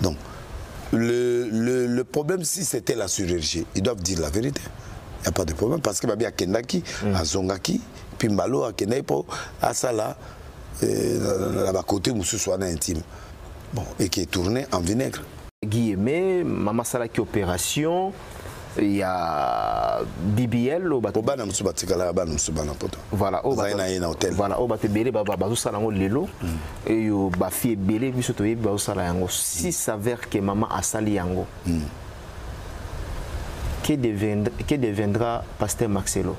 Donc. Le, le, le problème, si c'était la chirurgie, ils doivent dire la vérité. Il n'y a pas de problème parce que Babi a Kendaki, à Zongaki, puis Mbalo a Kenepo, à Sala, là-bas côté où ce soit intime. Bon, et qui est tourné en vinaigre. Guillemets, Maman Salaki opération, il y a D B L au bateau. Voilà, au bateau. Voilà, au bateau belé, bateau salango lelo. Et au bafi belé, biso toye bateau salango. Si s'avère que maman a sali yango, que deviendra, que deviendra pasteur Marcelo?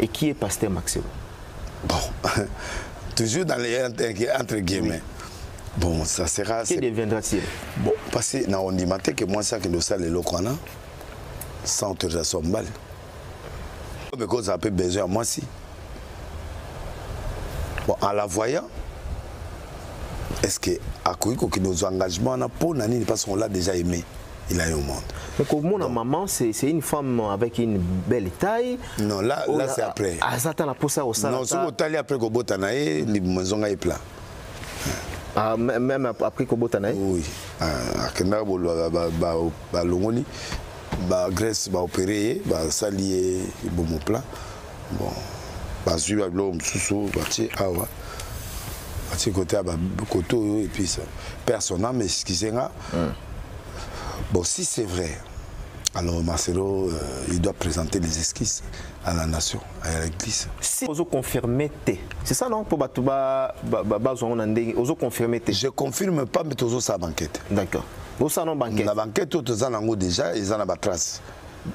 Et qui est pasteur Marcelo? Bon, toujours dans les entre guillemets. Bon, ça sera. Que deviendra-t-il? Bon, parce que on dit matin que moi ça que le sale lelo qu'on a. Sans autorisation mal. Mais qu'on a besoin moi si. Bon, en la voyant, est-ce que à quoi que nos engagements n'a pas nani parce qu'on l'a déjà aimé, il a eu au monde. Mais comment la maman c'est une femme avec une belle taille. Non là là c'est après. Ah ça t'as la pousse à au salon. Non sur Italie après que botanaï les maisons aient plat. Ah, même après que botanaï. Oui. À Kenya bolo ba ba ba longoli. Bah, Grèce va bah, opérer, bah, salier, bon mon plat. Bon, bah, je suis à l'homme sous-sous, parti à Awa. Parti côté à Bakoto, et puis ça. Personne n'a, mais ce qui s'est là. Bon, si c'est vrai, alors Marcelo, euh, il doit présenter les esquisses à la nation, à l'église. Si vous confirmez, c'est ça non? Pour Batouba, on a des. Vous confirmez. Je confirme pas, mais vous avez banquette. D'accord. La banquette, tout le monde déjà, ils ont la trace.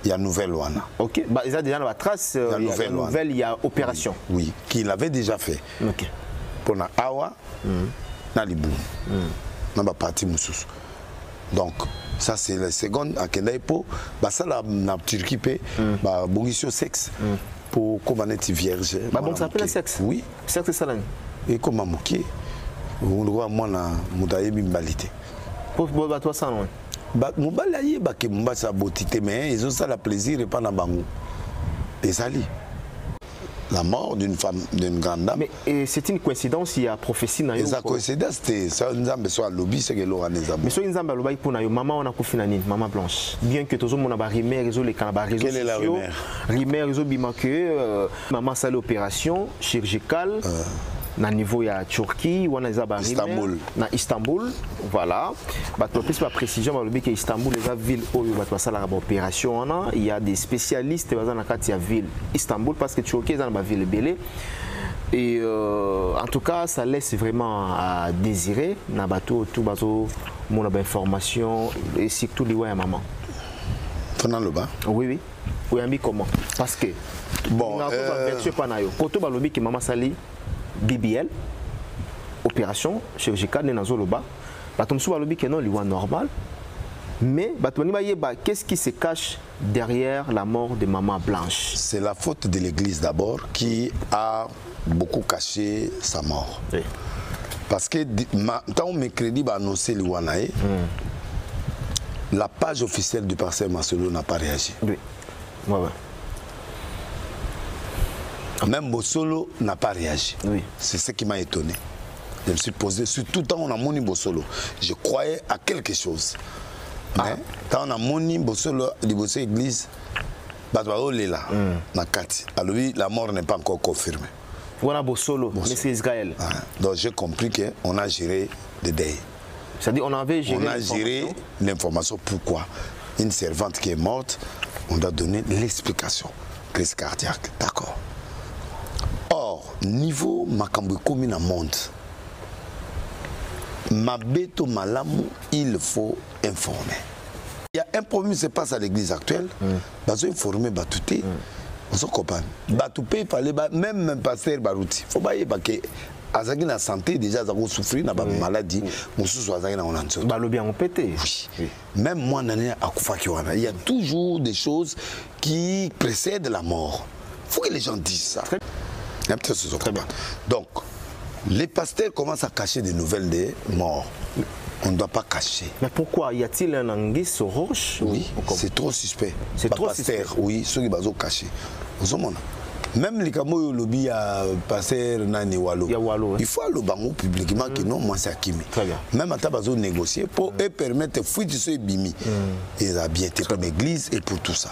Il y a nouvelle loi. Ok, bah, ils ont déjà la trace. Il y a nouvelle loi. Il y a opération. Oui, oui. Qu'il avait déjà fait. Ok. Pour la Awa, dans les boum. Dans la partie Moussous. Donc, ça c'est la seconde. À Kendaïpo, ça la Turquie, c'est un sexe. Pour comment être vierge. Bon, ça s'appelle le sexe. Oui. Sexe, c'est ça. Et comment mouquer? Vous voyez, moi, je suis une balité. Pourquoi bah toi ça non? Bah mon balayer bah que mon bas ça botité mais ils ont ça la plaisir et pas na bango. Et ça lit. La mort d'une femme d'une grande dame. Mais c'est une coïncidence il y a prophétie na yo. C'est une coïncidence c'est ça nous avons besoin lobby c'est que l'on est amoureux. Mais sur nous avons lobby pour na yo maman on a confiné maman Blanche. Bien que tous on a barré mais réseau les canabas réseau. Quelle est la rumeur? Rumeur réseau bimaque maman sale opération chirurgicale. na niveau ya Turquie, wana za ba Istanbul, na Istanbul, voilà. Bah tu peux pas préciser mais lobi que Istanbul les villes oyo ba tu sala ba opération wana, il y a des spécialistes bazan na kati ya ville Istanbul parce que Turquie za na ba ville belé. Et euh, en tout cas, ça laisse vraiment à désirer. Nabato, tout bateau, mon information et surtout les ouais maman. Pendant le bas. Oui oui. Oui ami comment? Parce que bon. Quand tu vas lobby que maman sali B B L opération chirurgicale n'est dans le bas. Batom sous lobby que non lui normal. Mais qu'est-ce qui se cache derrière la mort de Maman Blanche? C'est la faute de l'Église d'abord qui a beaucoup caché sa mort. Oui. Parce que quand mercredi a annoncé l'Iwanae, mm. la page officielle du pasteur Marcelo n'a pas réagi. Oui. Ouais, ouais. Même Bossolo n'a pas réagi. Oui. C'est ce qui m'a étonné. Je me suis posé, sur tout le temps on a moni Bossolo. Je croyais à quelque chose. Quand on a moni Bossolo, l'église, la mort n'est pas encore confirmée. Voilà Bossolo, c'est Israël. Donc j'ai compris qu'on a géré le deuil. C'est-à-dire on avait géré On a géré l'information. Pourquoi une servante qui est morte, on doit donner l'explication. Crise cardiaque, d'accord. Or, niveau Makambuko mina monde, Mabeto Malamu, il faut informer. Il y a un problème qui se passe à l'église actuelle. Ils ont informé Batouté. On se comprend. Batoupé, il fallait même un pasteur Barouti. Il faut pas y aller. Azaki na santé déjà, Azaki souffrir, na baba maladie. Moussou Azaki na onanzo. Balobi en pété. Oui. Même moi nani akufakiwana. Il y a toujours des choses qui précèdent la mort. Il faut que les gens disent ça. Il y a peut-être ce qu'on comprend. Donc les pasteurs commencent à cacher des nouvelles des morts. On ne doit pas cacher. Mais pourquoi? Y a-t-il un anguille sur roche? Oui, c'est trop suspect. C'est trop suspect. Oui, ceux qui sont cachés. Même les Kamoyo lobby à passer Nani Walo. Il faut aller au publiquement que non, moi c'est Akimi. Même à Tabazo négocier pour eux permettre de fuir de ce bimi. Et la bienté comme église et pour tout ça.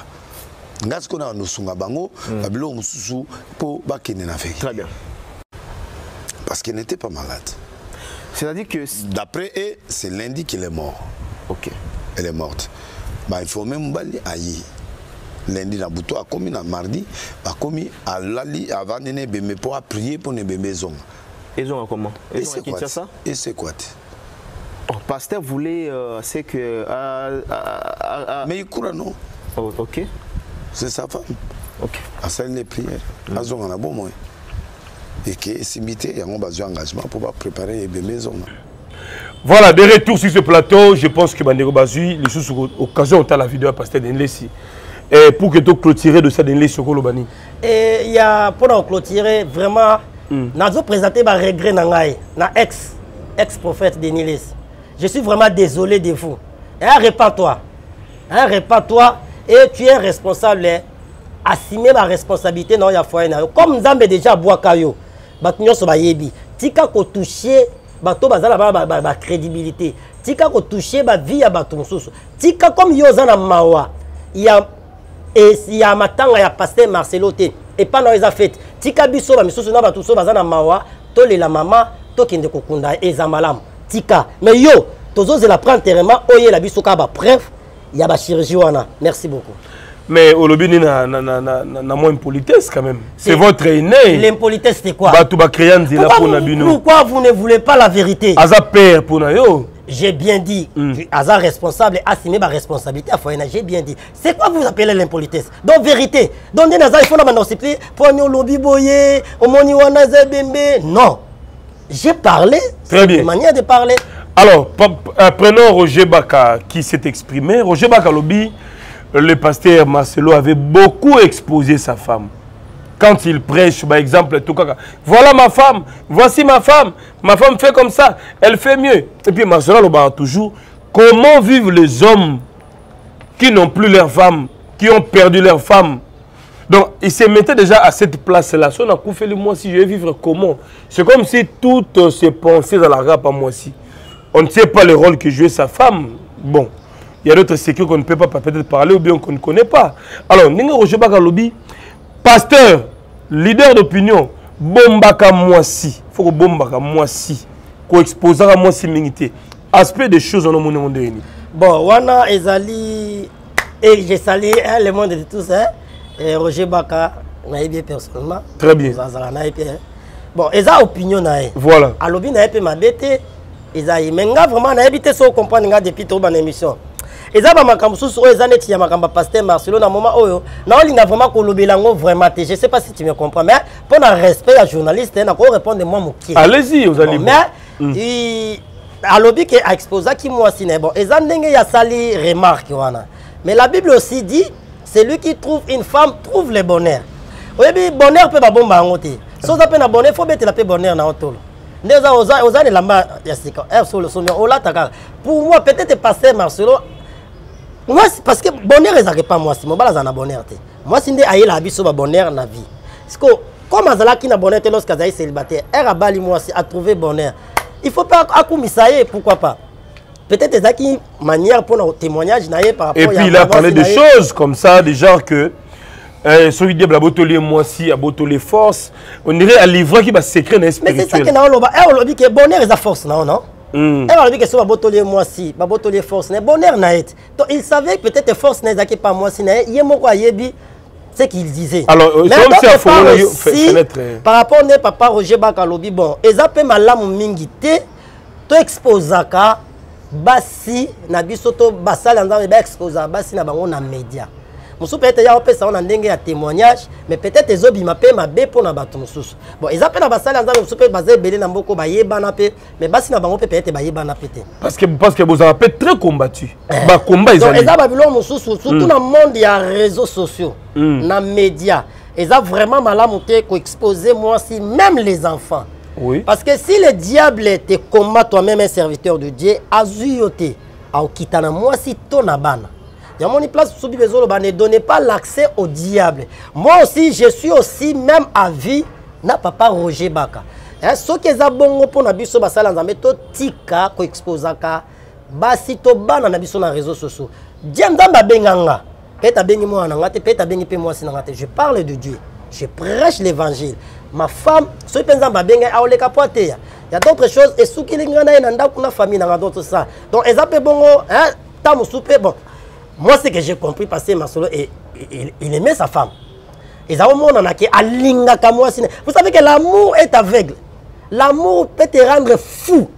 Parce qu'on a nos Sungabango, Babylon Moussou pour Bakene Nafek. Très bien. Parce qu'il n'était pas malade. C'est-à-dire que... D'après eux, c'est lundi qu'il est mort. Ok. Elle est morte. Bah, il faut même balayer aïe. Lundi, la bouteille a commis, la mardi, a commis à l'ali, avant de ne bébé pour prier pour ne bébé zong. Et zong comment? Et c'est quoi ça? Et c'est quoi? Le pasteur voulait, euh, c'est que... Euh, à, à, à... Mais il court, non? Oh, ok. C'est sa femme. Ok. À celle des prières. À zong, on a bon moyen. Et qui est imité, il y a un besoin d'engagement pour préparer les maisons. Voilà, de retour sur ce plateau, je pense que Bandego Bazui, les choses sont l'occasion de la vidéo à Pasteur Denis Lessie. Et pour que tu clôtures de ça, Denis Lessie, et il y a, pour clôturer, vraiment, mm. nous avons présenté un regret dans l'ex, ex-prophète Denis Lessie. Je suis vraiment désolé de vous. Hein, répands-toi. Hein, répands-toi. Et tu es responsable. Assumer ma responsabilité, non, il y a foyer. Comme nous avons déjà boité. Batnyos bayebi, tika ko toucher bato bazala ba ba crédibilité, tika ko toucher ba vie ya bato mususu, tika comme yoza na mawa ya et ya matanga ya pasteur Marcelo te et pas dans les fêtes, tika biso ba mususu na bato so bazana mawa to le la mama to kende ko kunda ezamalam tika mais yo tozo ze la prendre terrain oye la biso ka ba preuve ya ba chirurgie wana. Merci beaucoup. Mais au lobby, il y a moins impolitesse quand même. C'est votre aîné. L'impolitesse, c'est quoi? Pourquoi vous ne voulez pas la vérité? Aza père pour nous. J'ai bien dit. Aza responsable, assumer ma responsabilité. J'ai bien dit. C'est quoi vous appelez l'impolitesse? Donc, vérité. Donc, il faut nous accepter. Prenons lobby boyé. Non. J'ai parlé. Très bien. C'est une manière de parler. Alors, prenons Roger Baka qui s'est exprimé. Roger Baka lobby. Le pasteur Marcelo avait beaucoup exposé sa femme. Quand il prêche, par exemple, tout cas, voilà ma femme, voici ma femme, ma femme fait comme ça, elle fait mieux. Et puis Marcelo le barre toujours. Comment vivent les hommes qui n'ont plus leur femme, qui ont perdu leur femme? Donc, il se mettait déjà à cette place-là. Si on a coupé le moi, si je vais vivre comment? C'est comme si toutes ces pensées à la rap à moi aussi. On ne sait pas le rôle que jouait sa femme. Bon. Il y a d'autres sécurités qu'on ne peut pas peut-être parler ou bien qu'on ne connaît pas. Alors, Nenga Roger Baka Lobby, pasteur, leader d'opinion, Bombaka Mwasi, faut que bomba ka moi si ko exposer ka moi si mingité aspect des choses on mon monde ni bon wana ezali et j'ai salué le monde de tous hein et Roger Baka naïe bien personnellement très bien ça naïe bien bon eza opinion naïe voilà alobi naïe pe ma bête ezaïe mais nga vraiment naïe bité so comprendre nga depuis trop ban émission eza ba makambo sous eza neti ya makamba pasteur Marcelo na moment oyo na olinga vraiment ko lobelango vraiment je sais pas si tu me comprends mais pour le respect à journaliste na ko répondre moi moki allez-y vous allez mais alobi ke exposa ki moi si bon eza ndenge ya sali remarque wana. Mais la Bible aussi dit, celui qui trouve une femme trouve le bonheur. Oui, mais bonheur peut pas bon bangoter. Si on appelle bonheur, faut mettre la paix bonheur dans tout. Déjà, aux ans de la main, il y a six ans. Sur le sommet, on l'a taquin. Pour moi, peut-être passer Marcelo. Moi, parce que bonheur, ils n'arrivent pas moi. Si mon bal a un bonheur, moi, si on a la vie sur bonheur, la vie. Parce que comme Azala qui n'a bonheur, lorsqu'il est célibataire, elle a bali moi si a trouvé bonheur. Il faut pas accoumissailler, pourquoi pas? Peut-être c'est une manière pour nos témoignages par rapport à... Et puis il a parlé de choses comme ça, des genres que... Celui de la botolée, moi aussi, à botolée force. On dirait un livre qui va secret dans l'esprit. Mais c'est ça que nous avons dit. On a dit que bonheur est la force, non, non? On a dit que c'est la botolée, moi aussi, la botolée force. Mais bonheur n'a été. Donc il savait que peut-être force n'est pas moi aussi. Il y a beaucoup de ce qu'il disait. Alors, mais donc, par rapport à Papa Roger Bakalobi, bon, ils appellent ma lame mingité, tu exposes à ça. Basi na bisoto basala nzambe ba exposer basi na bango na media. Musu peut-être ya opesa on ndenge ya témoignage mais peut-être ezobi mape mabe pona bato mususu. Bon, ils appellent basala nzambe musu peut baze belé na mboko ba yebana pe mais basi na bango pe peut-être ba yebana pété. Parce que parce que vous avez peut-être très combattu. Ba combat ils allaient. Donc ezaba bilo mususu surtout dans monde ya réseaux sociaux, na media. Ils a vraiment malamuté ko exposer moi si même les enfants. Oui. Parce que si le diable te combat toi-même un serviteur de Dieu, azuyote, aokitana moi si ton abana. Dans mon place soubi bezolo ba ne donnez pas l'accès au diable. Moi aussi je suis aussi même à vie na Papa Roger Baka. Hein so ke za bongo pona biso basala nzambe to tika ko exposaka basi to bana na biso na réseaux sociaux. Dieu ndamba benganga. Peta bengi moi na ngate peta bengi pe moi si na ngate. Je parle de Dieu. Je prêche l'évangile. Ma femme, ce qui est important, c'est que il y a d'autres choses et ce qui est important, c'est que la famille n'a d'autres ça. Donc, ils appellent bon, hein, t'as mon souper. Bon, moi, c'est que j'ai compris parce que Marcelo, il aimait sa femme. Ils ont mon anaki, alinga kamoa sine. Vous savez que l'amour est aveugle. L'amour peut te rendre fou.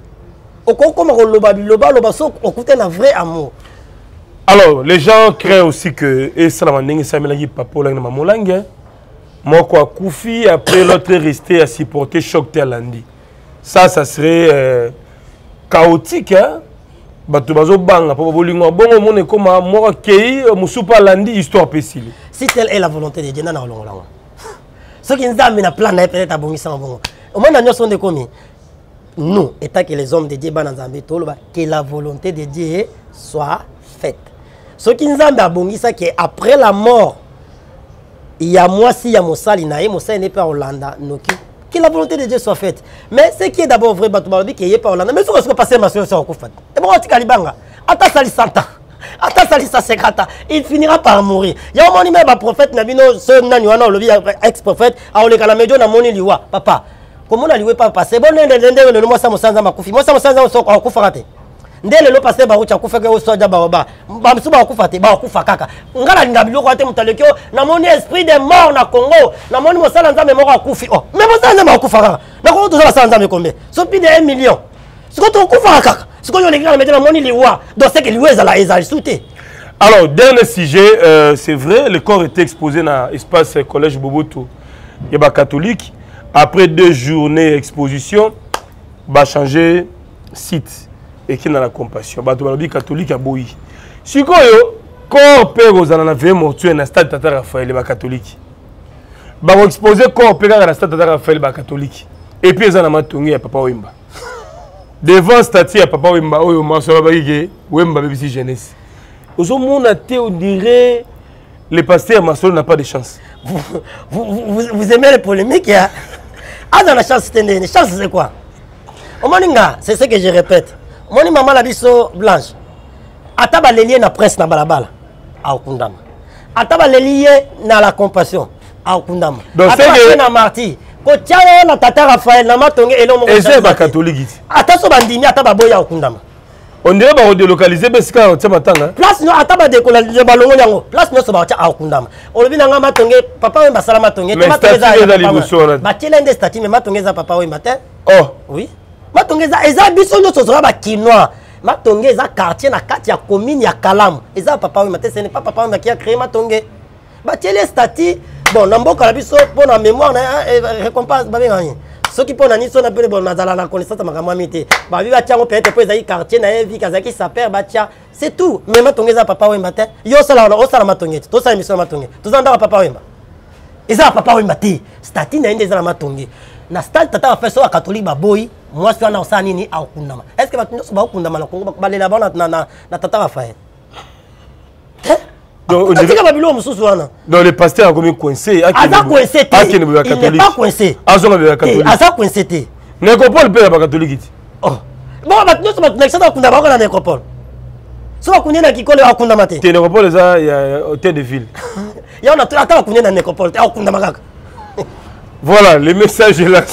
Au comme on loba, loba, loba, so, on coûte un vrai amour. Alors, les gens créent aussi que et ça, la mandingue, ça me l'a dit, papa, la maman langue. Moi, quoi, Koufi, après l'autre est resté à supporter choc Telandi. Ça, ça serait euh, chaotique, hein? Bato bazo banga, papa bolingo, bongo mone koma, moi, kei, mousoupa landi, histoire pécile. Si telle est la volonté de Dieu, nan nan nan. Ceux qui nous amènent à plan, n'a peut-être abonissant en bongo. Au moins, nous sommes de commis. Nous, étant que les hommes de Dieu, que la volonté de Dieu soit faite. Ceux qui nous amènent à abonissant, qu'après la mort, il y a moi si il y a Mossali, Mossali n'est pas Hollanda. Que la volonté de Dieu soit faite. Mais ce qui est d'abord vrai, Batoubarobi, qu'il n'y ait pas Hollanda. Mais ce que je peux passer, ma soeur, c'est en Koufat. Et bon, tu calibanga. Attends, ça, cent ans. Attends, ça, cinquante ans. Il finira par mourir. Il y a un moment, un prophète, Nabino, ce Nanyuana, le ex-prophète, a oléka la médium, a moni liwa. Papa, comment on a liwa pas passé? Bon, le moi, ça, mon sang, ma Koufi. Moi, ça, mon sang, on s'en Koufate. Ndele le passé baruti akufa ke osoja baroba bamsu ba akufa te ba akufa kaka ngala ngabilo ko atemu talekyo na moni esprit des morts na Congo na moni mosala nzambe moko akufi oh mais mosala nzambe akufa kaka na ko to sala nzambe combien so plus de un million siko to akufa kaka siko yo ngala metela moni liwa donc c'est que liweza la ezali souté. Alors dernier sujet euh, c'est vrai le corps était exposé dans espace collège Boboto yeba catholique après deux journées exposition ba changer site et qui n'a la compassion. Batoubarobi catholique à Boui. Si quoi yo corps père aux ananavés mortuaires na stade Tata Raphaël ba catholique. Ba exposé corps père na stade Tata Raphaël ba catholique. Et puis ils en amatongi à Papa Wemba. Devant statue à Papa Wemba oyo masolo ba ki Wemba bébé si jeunesse. Ozo mona té on dirait le pasteur Masolo n'a pas de chance. Vous vous, vous, vous aimez les polémiques hein? Ah dans la chance c'était une chance c'est quoi? Omaninga, c'est ce que je répète. Mon maman l'a dit sur Blanche. Ataba les liens na presse na balabala. Aokundama. Ataba les liens na la compassion. Aokundama. Ataba les liens na martyr. na tata Raphaël na matonge elo mongo. Eze ba catholique. Ata so bandimi ata ba boya okundama. On est ba délocaliser beska otse matanga. Place no ata ba délocaliser ba longo yango. Place no so ba otsa okundama. Olobi na nga matonge papa we basala matonge te matonge. Ba tile nde statut me matonge za papa we matin. Oh oui. Matonge za eza biso no so so ba kinoa. Matonge za quartier na kati ya commune ya Kalam. Eza papa we matin ce n'est pas papa we qui a créé matonge. Ba tile statut bon, nous avons la mémoire, une récompense. Ceux qui ont des connaissances, c'est tout. Mais je papa Wemba. Ils ont papa Wemba. Ils ont papa Wemba. Statine a des matongi. Na stade tata a fait ça catholique baboy. Moi je suis en sanini à Okundama. Est-ce que maintenant ça Okundama na Congo balé là-bas na na tata Raphaël. Donc, les pasteurs ont combien coincé? Ils sont coincés. Ils ne sont pas coincés. Ils sont coincés. Ils sont coincés. Nécropole, père, pas catholique. Bon, maintenant, nous sommes dans la nécropole. Si on a qui colle à Kundamate. La nécropole, il y a hôtel de ville. Il y a un hôtel de la nécropole. Voilà, le message est là.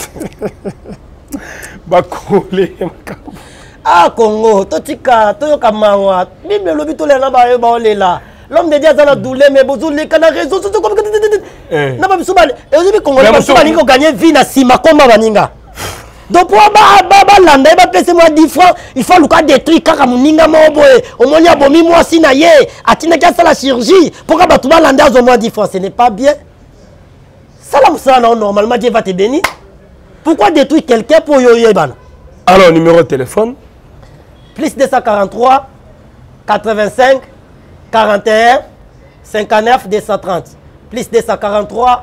Ah, Congo, Totika, Toyokamawa, Bible, le but de la l'homme de Dieu a la douleur, mais vous avez la raison. Vous avez la raison. Vous avez la raison. Vous avez la raison. Vous avez la raison. Vous avez la donc, pour la raison. Vous avez dix francs. Il faut le cas détruire. Vous avez la raison. Vous avez la la chirurgie. Pourquoi vous avez la raison? Vous avez la ce n'est pas bien. Ça, là, normalement, Dieu va te bénir. Pourquoi détruire quelqu'un pour yoyo? Alors, numéro de téléphone plus deux cent quarante-trois quatre-vingt-cinq quarante et un cinquante-neuf deux cent trente plus deux cent quarante-trois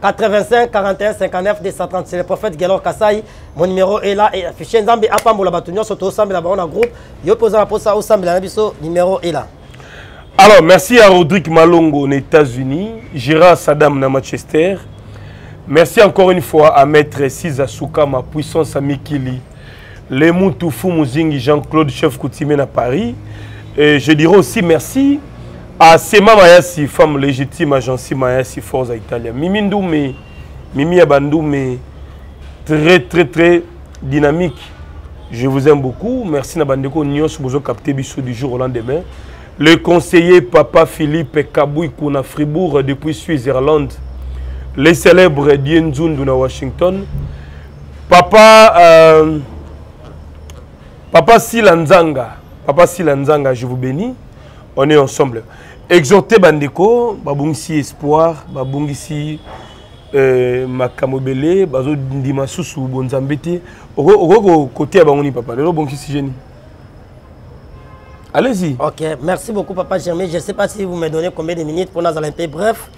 quatre-vingt-cinq quarante et un cinquante-neuf deux cent trente. C'est le prophète Gélor Kassaï. Mon numéro est là et affiché Nzambe apambola batunyo soto ensemble là-bas on a groupe. Yo posa la posa ensemble là biso numéro est là. Alors merci à Rodrigue Malongo aux États-Unis, Gérard Saddam à Manchester. Merci encore une fois à Maître Siza Souka ma puissance à Mikili. Le Moutoufou Mouzingi Jean-Claude Chef Koutime à Paris. Et je dirais aussi merci à Sema Mayasi, femme légitime, agence Mayasi, Forza Italia. Mimi Ndoumé, Mimi Abandou, mais très, très, très dynamique. Je vous aime beaucoup. Merci Nabandeko Nyos, vous avez capté Bissou du jour au lendemain. Le conseiller Papa Philippe Kabouikou à Fribourg depuis Suisse-Irlande. Les célèbres Dienzun Duna Washington. Papa, euh, Papa Silanzanga. Papa Silanzanga, je vous bénis. On est ensemble. Exhortez Bandeko, Babungsi Espoir, Babungsi Makamobele, Bazo Ndimasusu, Bonzambete. Au côté à Bangoni, papa. Allez-y. Ok, merci beaucoup, papa Jérémie. Je ne sais pas si vous me donnez combien de minutes pour nous aller un peu bref.